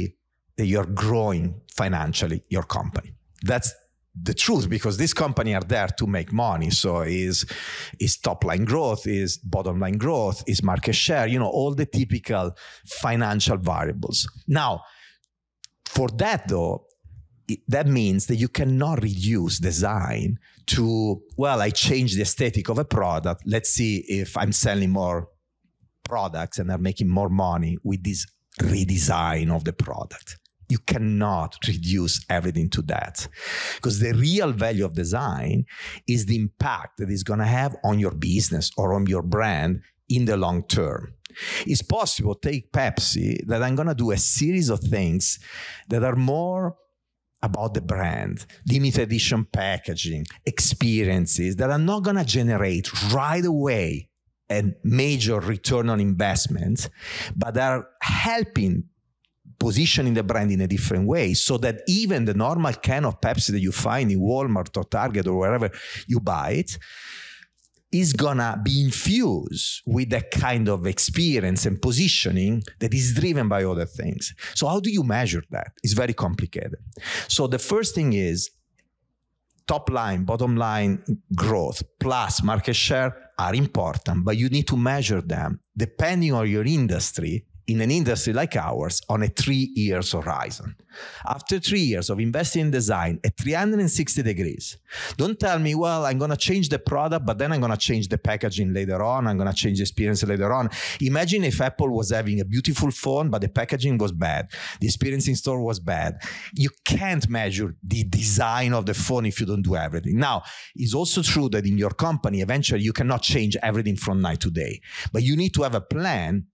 that you're growing financially your company. That's the truth, because these companies are there to make money. So is, is top line growth, is bottom line growth, is market share, you know, all the typical financial variables. Now, for that though, that means that you cannot reduce design to, well, I change the aesthetic of a product. Let's see if I'm selling more products and are making more money with this redesign of the product. You cannot reduce everything to that, because the real value of design is the impact that it's going to have on your business or on your brand in the long term. It's possible, take Pepsi, that I'm going to do a series of things that are more about the brand, limited edition packaging, experiences that are not going to generate right away and major return on investment, but are helping positioning the brand in a different way, so that even the normal can of Pepsi that you find in Walmart or Target or wherever you buy it is gonna be infused with that kind of experience and positioning that is driven by other things. So how do you measure that? It's very complicated. So the first thing is top line, bottom line growth plus market share are important, but you need to measure them depending on your industry, in an industry like ours, on a three years horizon. After three years of investing in design at three hundred sixty degrees, don't tell me, well, I'm gonna change the product, but then I'm gonna change the packaging later on, I'm gonna change the experience later on. Imagine if Apple was having a beautiful phone, but the packaging was bad, the experience in store was bad. You can't measure the design of the phone if you don't do everything. Now, it's also true that in your company, eventually you cannot change everything from night to day, but you need to have a plan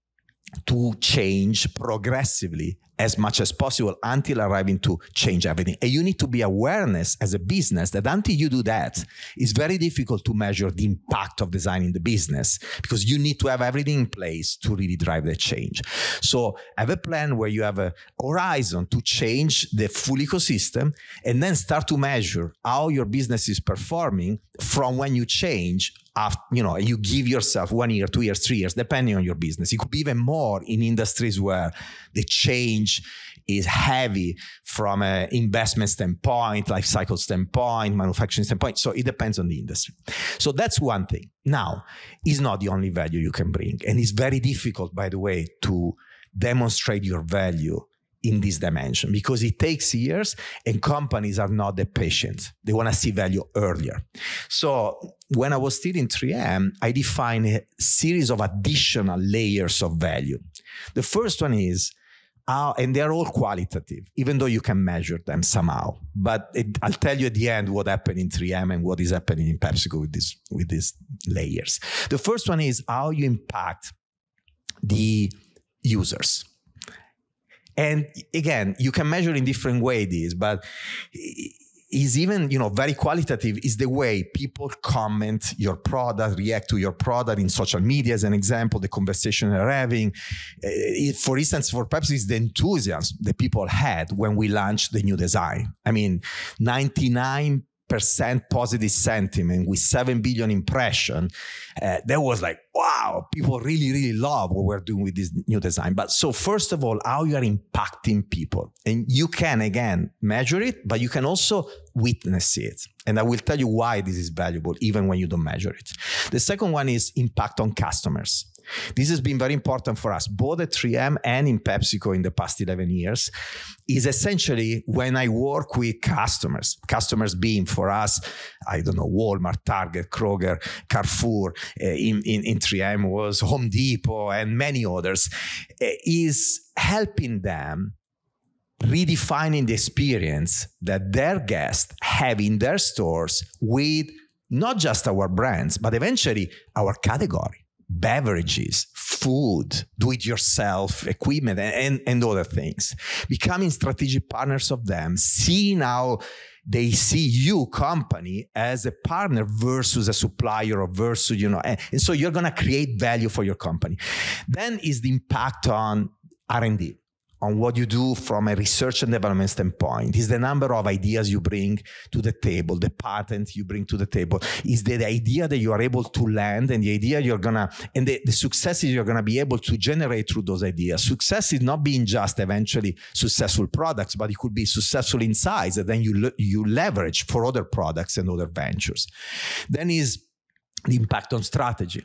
to change progressively as much as possible until arriving to change everything. And you need to be awareness as a business that until you do that, it's very difficult to measure the impact of design in the business, because you need to have everything in place to really drive that change. So have a plan where you have a horizon to change the full ecosystem, and then start to measure how your business is performing from when you change. After, you know, you give yourself one year, two years, three years, depending on your business. It could be even more in industries where the change is heavy from an investment standpoint, life cycle standpoint, manufacturing standpoint. So it depends on the industry. So that's one thing. Now, it's not the only value you can bring. And it's very difficult, by the way, to demonstrate your value in this dimension, because it takes years and companies are not that patient. They want to see value earlier. So when I was still in three M, I defined a series of additional layers of value. The first one is, uh, and they're all qualitative, even though you can measure them somehow. But it, I'll tell you at the end what happened in three M and what is happening in PepsiCo with, this, with these layers. The first one is how you impact the users. And again, you can measure in different ways this, but is even, you know, very qualitative is the way people comment your product, react to your product in social media, as an example, the conversation they're having. For instance, for Pepsi, it's the enthusiasm that people had when we launched the new design. I mean, ninety-nine percent positive sentiment with seven billion impression. Uh, that was like, wow, people really, really love what we're doing with this new design. But so first of all, how you are impacting people. And you can, again, measure it, but you can also witness it. And I will tell you why this is valuable, even when you don't measure it. The second one is impact on customers. This has been very important for us, both at three M and in PepsiCo in the past eleven years, is essentially when I work with customers, customers being for us, I don't know, Walmart, Target, Kroger, Carrefour, uh, in, in, in three M was Home Depot and many others, uh, is helping them redefining the experience that their guests have in their stores with not just our brands, but eventually our category. Beverages, food, do-it-yourself equipment, and, and other things. Becoming strategic partners of them, seeing how they see you, company, as a partner versus a supplier or versus, you know, and, and so you're going to create value for your company. Then is the impact on R and D. On what you do from a research and development standpoint, is the number of ideas you bring to the table, the patent you bring to the table, is the idea that you are able to land and the idea you're gonna, and the, the successes you're gonna be able to generate through those ideas. Success is not being just eventually successful products, but it could be successful insights that then you, you leverage for other products and other ventures. Then is the impact on strategy,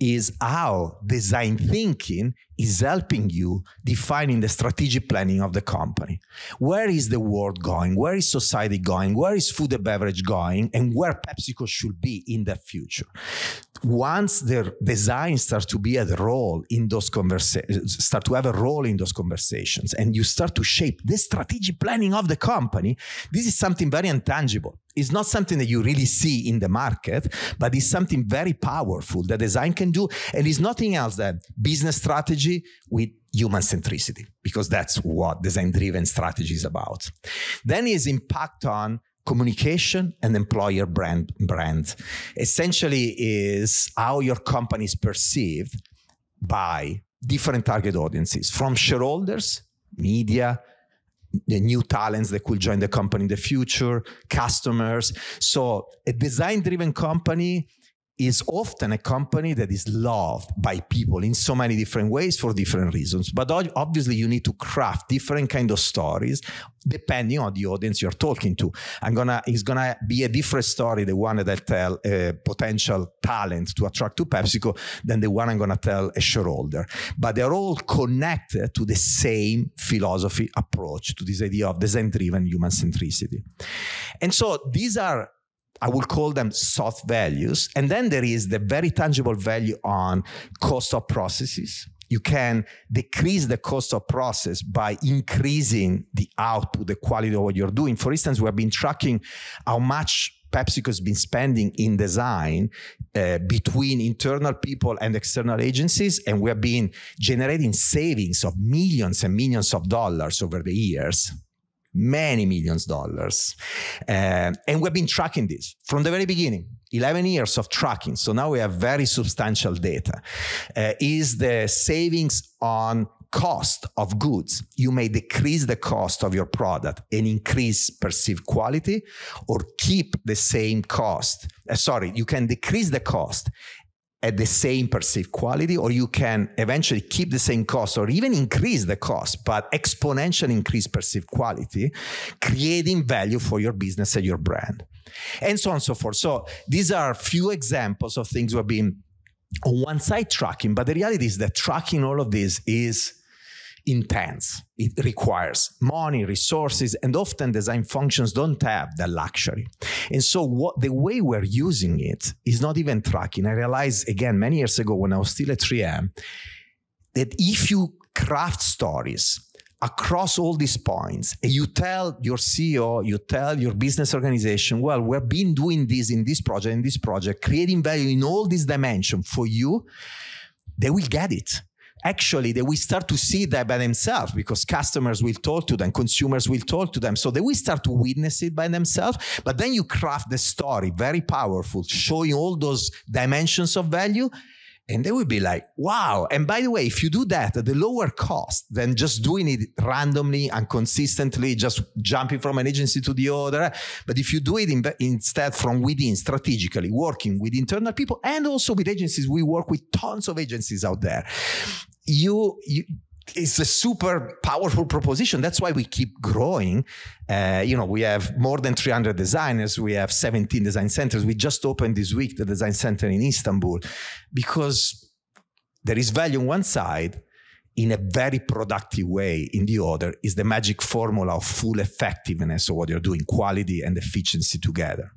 is how design thinking is helping you defining the strategic planning of the company. Where is the world going? Where is society going? Where is food and beverage going? And where PepsiCo should be in the future? Once the design starts to be a role in those conversations, start to have a role in those conversations, and you start to shape the strategic planning of the company, this is something very intangible. It's not something that you really see in the market, but it's something very powerful that design can do. And it's nothing else than business strategy with human centricity, because that's what design-driven strategy is about. Then is impact on communication and employer brand. Brand essentially is how your company is perceived by different target audiences, from shareholders, media, the new talents that could join the company in the future, customers. So a design-driven company is often a company that is loved by people in so many different ways for different reasons. But obviously you need to craft different kind of stories depending on the audience you're talking to. I'm gonna, it's gonna be a different story, the one that I tell a potential talent to attract to PepsiCo than the one I'm gonna tell a shareholder. But they're all connected to the same philosophy approach to this idea of design-driven human centricity. And so these are, I will call them soft values. And then there is the very tangible value on cost of processes. You can decrease the cost of process by increasing the output, the quality of what you're doing. For instance, we have been tracking how much PepsiCo's been spending in design uh, between internal people and external agencies, and we have been generating savings of millions and millions of dollars over the years, many millions of dollars. Uh, and we've been tracking this from the very beginning, eleven years of tracking. So now we have very substantial data. Uh, is the savings on cost of goods? You may decrease the cost of your product and increase perceived quality, or keep the same cost. Uh, sorry, you can decrease the cost at the same perceived quality, or you can eventually keep the same cost or even increase the cost, but exponentially increase perceived quality, creating value for your business and your brand, and so on and so forth. So these are a few examples of things we've been on one side tracking, but the reality is that tracking all of this is intense. It requires money, resources, and often design functions don't have the luxury. And so what the way we're using it is not even tracking. I realized again many years ago when I was still at three M that if you craft stories across all these points, and you tell your C E O, you tell your business organization, well, we've been doing this in this project, in this project, creating value in all these dimensions for you, they will get it. Actually, they will start to see that by themselves, because customers will talk to them, consumers will talk to them. So they will start to witness it by themselves. But then you craft the story, very powerful, showing all those dimensions of value. And they will be like, wow. And by the way, if you do that at a lower cost than just doing it randomly and consistently, just jumping from an agency to the other, but if you do it in, instead from within, strategically, working with internal people and also with agencies, we work with tons of agencies out there. You, you it's a super powerful proposition. That's why we keep growing. Uh, you know, we have more than three hundred designers. We have seventeen design centers. We just opened this week the design center in Istanbul, because there is value on one side in a very productive way. In the other is the magic formula of full effectiveness of what you're doing, quality and efficiency together.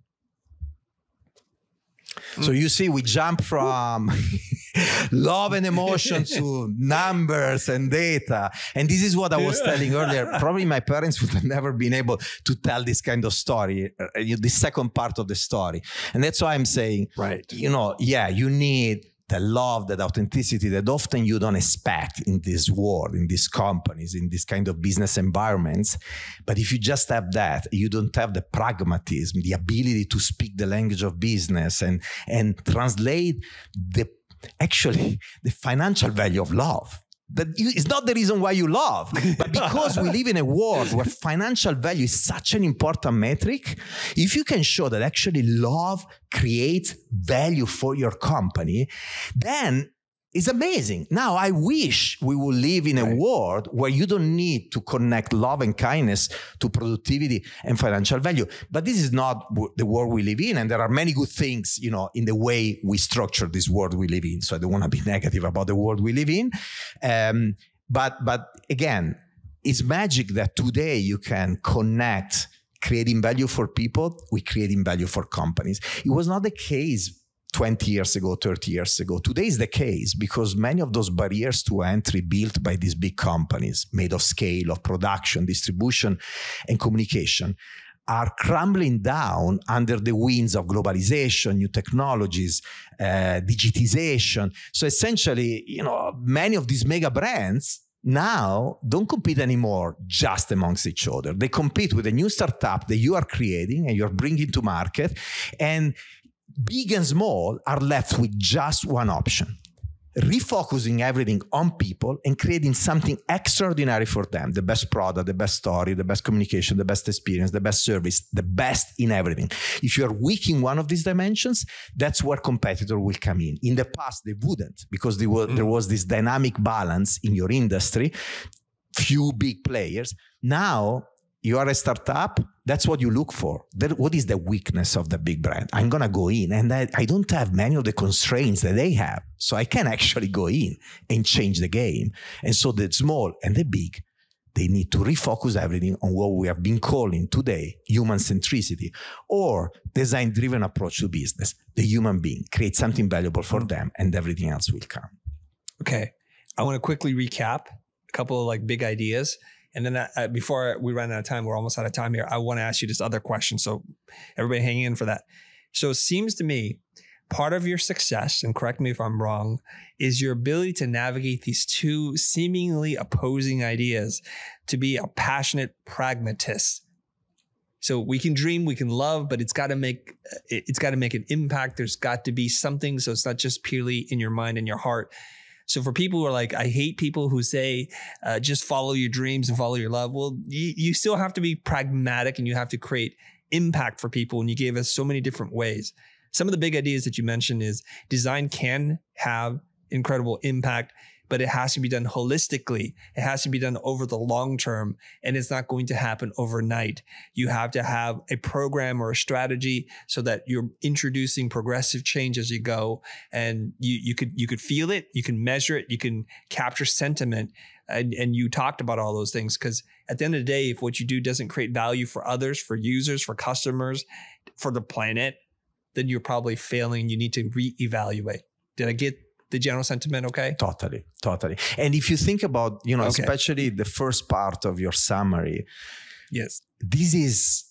So you see, we jump from love and emotion to numbers and data. And this is what I was telling earlier. Probably my parents would have never been able to tell this kind of story, uh, the second part of the story. And that's why I'm saying, right. you know, yeah, you need the love, that authenticity that often you don't expect in this world, in these companies, in this kind of business environments. But if you just have that, you don't have the pragmatism, the ability to speak the language of business and, and translate the, actually, the financial value of love. That it's not the reason why you love, but because we live in a world where financial value is such an important metric, if you can show that actually love creates value for your company, then it's amazing. Now, I wish we would live in a right. world where you don't need to connect love and kindness to productivity and financial value. But this is not the world we live in. And there are many good things, you know, in the way we structure this world we live in. So I don't want to be negative about the world we live in. Um, but, but again, it's magic that today you can connect creating value for people with creating value for companies. It was not the case twenty years ago, thirty years ago. Today is the case because many of those barriers to entry built by these big companies made of scale, of production, distribution, and communication are crumbling down under the winds of globalization, new technologies, uh, digitization. So essentially, you know, many of these mega brands now don't compete anymore just amongst each other. They compete with a new startup that you are creating and you're bringing to market, and big and small are left with just one option: refocusing everything on people and creating something extraordinary for them. The best product, the best story, the best communication, the best experience, the best service, the best in everything. If you're weak in one of these dimensions, that's where competitor will come in. In the past, they wouldn't, because they were, mm-hmm. there was this dynamic balance in your industry, few big players. Now, you are a startup, that's what you look for. That, what is the weakness of the big brand? I'm gonna go in, and I, I don't have many of the constraints that they have. So I can actually go in and change the game. And so the small and the big, they need to refocus everything on what we have been calling today human centricity, or design-driven approach to business. The human being, create something valuable for them, and everything else will come. Okay, I wanna quickly recap a couple of like big ideas. And then I, I, before we run out of time, we're almost out of time here. I want to ask you this other question. So everybody hang in for that. So it seems to me, part of your success, and correct me if I'm wrong, is your ability to navigate these two seemingly opposing ideas to be a passionate pragmatist. So we can dream, we can love, but it's got to make, it's got to make an impact. There's got to be something. So it's not just purely in your mind and your heart. So for people who are like, I hate people who say, uh, just follow your dreams and follow your love. Well, you, you still have to be pragmatic and you have to create impact for people. And you gave us so many different ways. Some of the big ideas that you mentioned is design can have incredible impact, but it has to be done holistically. It has to be done over the long term, and it's not going to happen overnight. You have to have a program or a strategy so that you're introducing progressive change as you go, and you you could you could feel it, you can measure it, you can capture sentiment, and, and you talked about all those things, because at the end of the day, if what you do doesn't create value for others, for users, for customers, for the planet, then you're probably failing. You need to reevaluate. Did I get the general sentiment okay? Totally, totally. And if you think about, you know, okay. especially the first part of your summary, yes, this is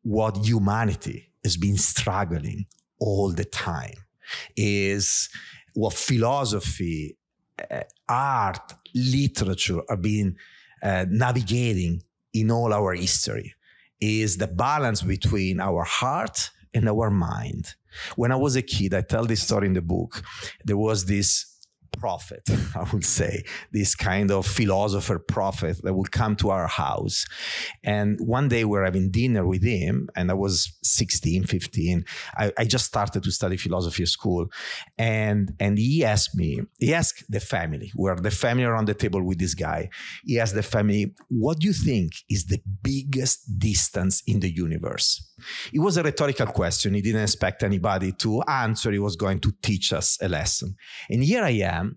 what humanity has been struggling all the time, is what philosophy, uh, art, literature have been uh, navigating in all our history, is the balance between our heart in our mind. When I was a kid, I tell this story in the book, there was this prophet, I would say, this kind of philosopher prophet that would come to our house. And one day we're having dinner with him, and I was sixteen, fifteen. I, I just started to study philosophy at school. And, and he asked me, he asked the family, we're the family around the table with this guy. He asked the family, what do you think is the biggest distance in the universe? It was a rhetorical question. He didn't expect anybody to answer. He was going to teach us a lesson. And here I am.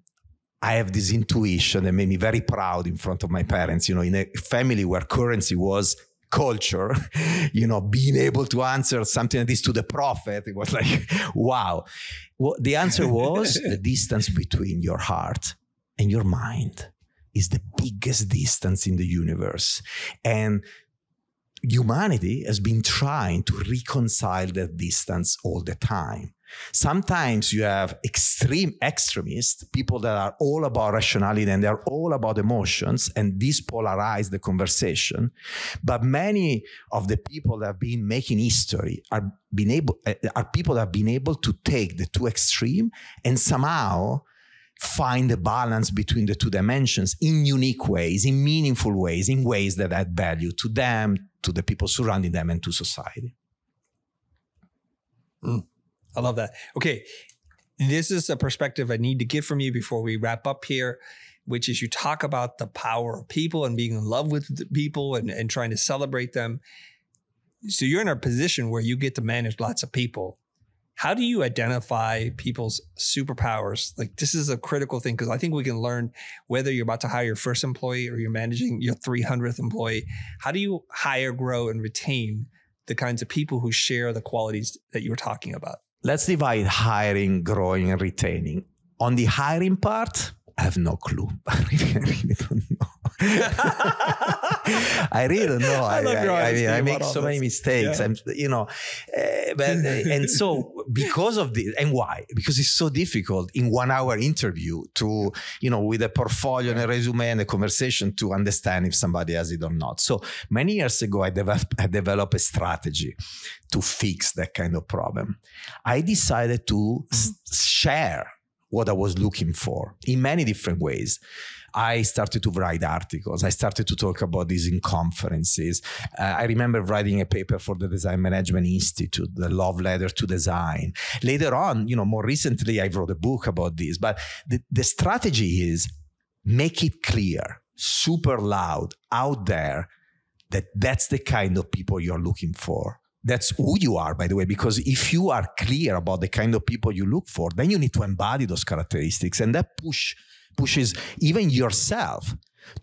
I have this intuition that made me very proud in front of my parents, you know, in a family where currency was culture, you know, being able to answer something like this to the prophet. It was like, wow. Well, the answer was the distance between your heart and your mind is the biggest distance in the universe. And humanity has been trying to reconcile that distance all the time. Sometimes you have extreme extremists, people that are all about rationality and they're all about emotions, and this polarizes the conversation. But many of the people that have been making history are, been able, are people that have been able to take the two extremes and somehow find a balance between the two dimensions in unique ways, in meaningful ways, in ways that add value to them, to the people surrounding them, and to society. Mm, I love that. Okay, this is a perspective I need to get from you before we wrap up here, which is you talk about the power of people and being in love with the people and, and trying to celebrate them. So you're in a position where you get to manage lots of people. How do you identify people's superpowers? Like, this is a critical thing, because I think we can learn whether you're about to hire your first employee or you're managing your three hundredth employee. How do you hire, grow, and retain the kinds of people who share the qualities that you were talking about? Let's divide hiring, growing, and retaining. On the hiring part, I have no clue. I really, I really don't know. I really don't know. I, I, I, I mean, I make so this. many mistakes. Yeah. I'm, you know, uh, but uh, and so because of this, and why? Because it's so difficult in one hour interview to, you know, with a portfolio and a resume and a conversation to understand if somebody has it or not. So many years ago, I developed, I developed a strategy to fix that kind of problem. I decided to mm-hmm. share what I was looking for in many different ways. I started to write articles. I started to talk about this in conferences. Uh, I remember writing a paper for the Design Management Institute, the love letter to design. Later on, you know, more recently, I wrote a book about this. But the, the strategy is make it clear, super loud, out there, that that's the kind of people you're looking for. That's who you are, by the way, because if you are clear about the kind of people you look for, then you need to embody those characteristics. And that push... pushes even yourself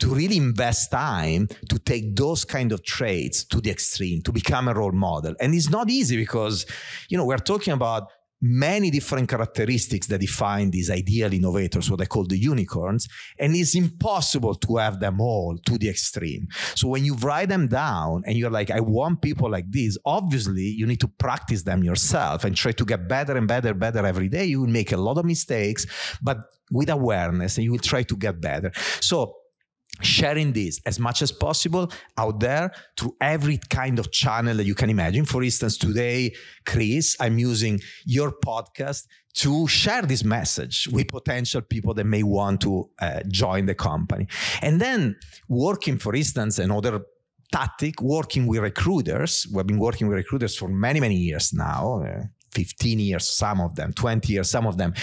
to really invest time to take those kind of traits to the extreme, to become a role model. And it's not easy because, you know, we're talking about many different characteristics that define these ideal innovators, what I call the unicorns, and it's impossible to have them all to the extreme. So when you write them down and you're like, I want people like this, obviously you need to practice them yourself and try to get better and better, better every day. You will make a lot of mistakes, but with awareness, and you will try to get better. So sharing this as much as possible out there through every kind of channel that you can imagine. For instance, today, Chris, I'm using your podcast to share this message with potential people that may want to uh, join the company. And then working, for instance, another tactic, working with recruiters. We've been working with recruiters for many, many years now, uh, fifteen years, some of them, twenty years, some of them.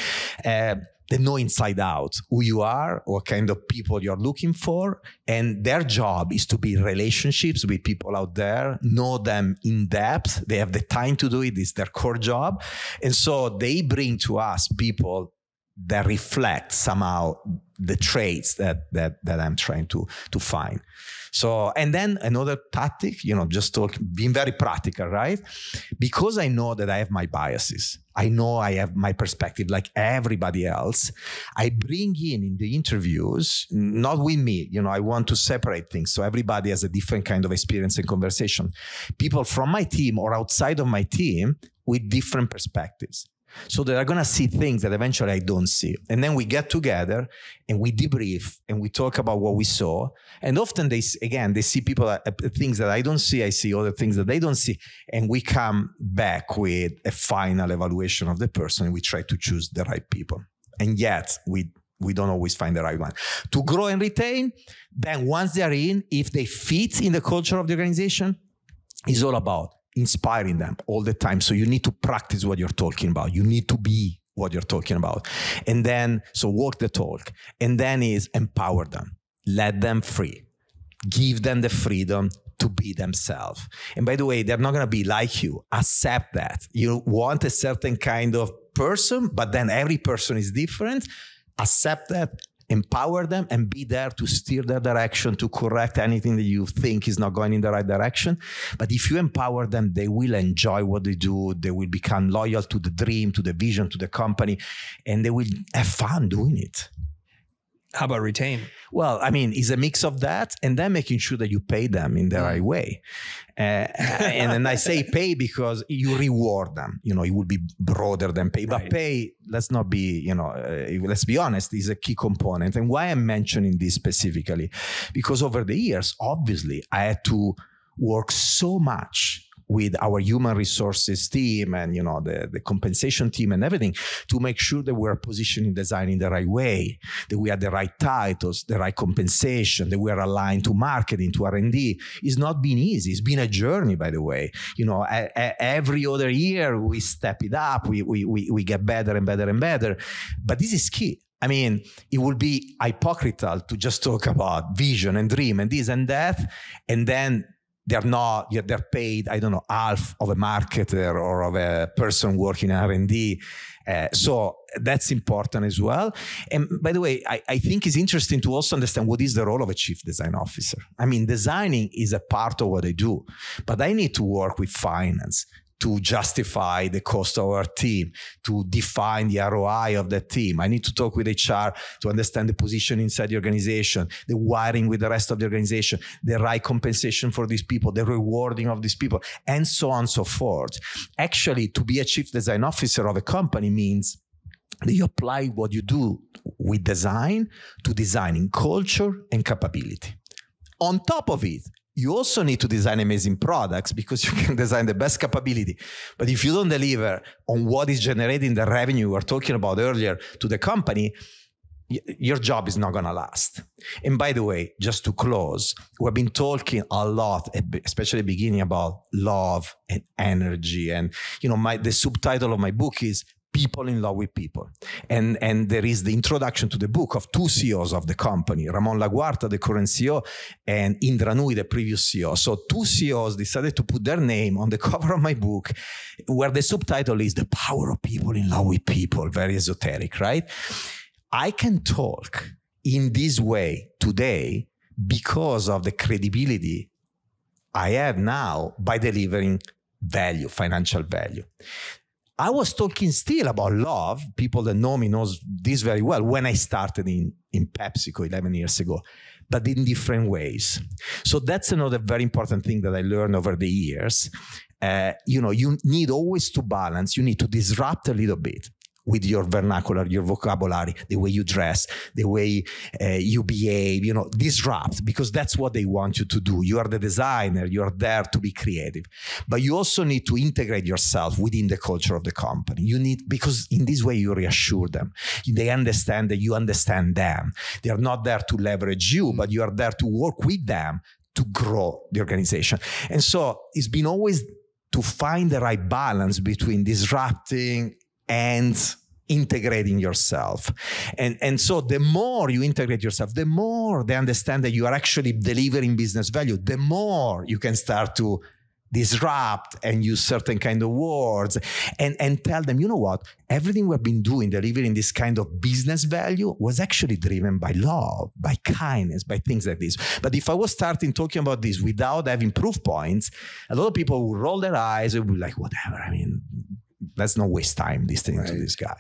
Uh, They know inside out who you are, what kind of people you're looking for, and their job is to build relationships with people out there, know them in depth. They have the time to do it. It's their core job. And so they bring to us people that reflect somehow the traits that that that I'm trying to to find. So, and then another tactic, you know, just talk, being very practical, right? Because I know that I have my biases, I know I have my perspective like everybody else, I bring in in the interviews, not with me, you know, I want to separate things. So everybody has a different kind of experience and conversation. People from my team or outside of my team with different perspectives. So they are going to see things that eventually I don't see. And then we get together and we debrief and we talk about what we saw. And often they, again, they see people, uh, things that I don't see. I see other things that they don't see. And we come back with a final evaluation of the person. And we try to choose the right people. And yet we, we don't always find the right one. To grow and retain, then once they are in, if they fit in the culture of the organization, it's all about inspiring them all the time. So you need to practice what you're talking about. You need to be what you're talking about. And then, so walk the talk. And then is empower them, let them free, give them the freedom to be themselves. And by the way, they're not going to be like you. Accept that. You want a certain kind of person, but then every person is different. Accept that. Empower them and be there to steer their direction, to correct anything that you think is not going in the right direction. But if you empower them, they will enjoy what they do. They will become loyal to the dream, to the vision, to the company, and they will have fun doing it. How about retain? Well, I mean, it's a mix of that and then making sure that you pay them in the right way. Uh, and then I say pay because you reward them. You know, it would be broader than pay. But right. Pay, let's not be, you know, uh, let's be honest, is a key component. And why I'm mentioning this specifically? Because over the years, obviously, I had to work so much with our human resources team and, you know, the, the compensation team and everything to make sure that we're positioning design in the right way, that we have the right titles, the right compensation, that we're aligned to marketing, to R and D. It's not been easy. It's been a journey, by the way. You know, a, a, every other year we step it up, we, we, we, we get better and better and better. But this is key. I mean, it would be hypocritical to just talk about vision and dream and this and that, and then they're not, they're paid, I don't know, half of a marketer or of a person working in R and D. Uh, so that's important as well. And by the way, I, I think it's interesting to also understand what is the role of a chief design officer. I mean, designing is a part of what I do, but I need to work with finance to justify the cost of our team, to define the R O I of that team. I need to talk with H R to understand the position inside the organization, the wiring with the rest of the organization, the right compensation for these people, the rewarding of these people, and so on and so forth. Actually, to be a chief design officer of a company means that you apply what you do with design to designing culture and capability. On top of it, you also need to design amazing products because you can design the best capability. But if you don't deliver on what is generating the revenue we were talking about earlier to the company, your job is not going to last. And by the way, just to close, we've been talking a lot, especially at the beginning, about love and energy. And, you know, my, the subtitle of my book is People in Love with People. And, and there is the introduction to the book of two C E Os of the company, Ramon Laguarta, the current C E O, and Indra Nooyi, the previous C E O. So two C E Os decided to put their name on the cover of my book, where the subtitle is The Power of People in Love with People, very esoteric, right? I can talk in this way today because of the credibility I have now by delivering value, financial value. I was talking still about love. People that know me knows this very well. When I started in, in PepsiCo eleven years ago, but in different ways. So that's another very important thing that I learned over the years. Uh, you know, you need always to balance. You need to disrupt a little bit with your vernacular, your vocabulary, the way you dress, the way uh, you behave, you know, disrupt, because that's what they want you to do. You are the designer, you are there to be creative, but you also need to integrate yourself within the culture of the company. You need, because in this way you reassure them. They understand that you understand them. They are not there to leverage you, but you are there to work with them to grow the organization. And so it's been always to find the right balance between disrupting and integrating yourself. And, and so the more you integrate yourself, the more they understand that you are actually delivering business value, the more you can start to disrupt and use certain kind of words and, and tell them, you know what, everything we've been doing, delivering this kind of business value was actually driven by love, by kindness, by things like this. But if I was starting talking about this without having proof points, a lot of people would roll their eyes and would be like, whatever, I mean, let's not waste time listening right. to this guy.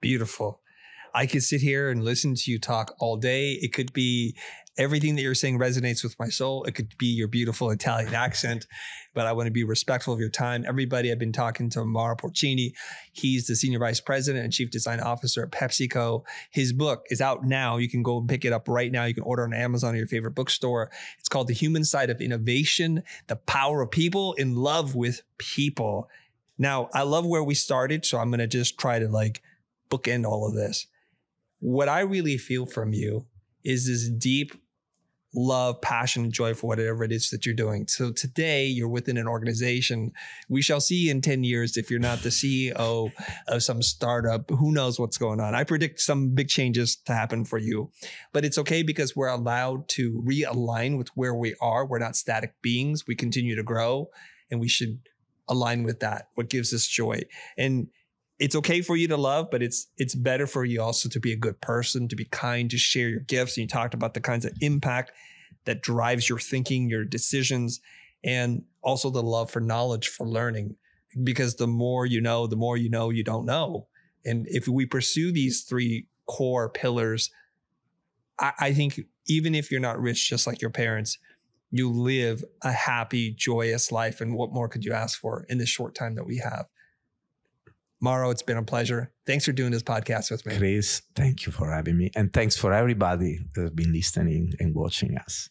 Beautiful. I could sit here and listen to you talk all day. It could be everything that you're saying resonates with my soul. It could be your beautiful Italian accent, but I want to be respectful of your time. Everybody, I've been talking to Mauro Porcini. He's the Senior Vice President and Chief Design Officer at PepsiCo. His book is out now. You can go and pick it up right now. You can order on Amazon or your favorite bookstore. It's called The Human Side of Innovation, The Power of People in Love with People. Now, I love where we started, so I'm going to just try to like bookend all of this. What I really feel from you is this deep love, passion, and joy for whatever it is that you're doing. So today you're within an organization. We shall see in ten years if you're not the C E O of some startup, who knows what's going on. I predict some big changes to happen for you, but it's okay because we're allowed to realign with where we are. We're not static beings. We continue to grow and we should align with that, what gives us joy. And it's okay for you to love, but it's it's better for you also to be a good person, to be kind, to share your gifts. And you talked about the kinds of impact that drives your thinking, your decisions, and also the love for knowledge, for learning. Because the more you know, the more you know you don't know. And if we pursue these three core pillars, I, I think even if you're not rich, just like your parents, you live a happy, joyous life. And what more could you ask for in this short time that we have? Mauro, it's been a pleasure. Thanks for doing this podcast with me. Chris, thank you for having me. And thanks for everybody that has been listening and watching us.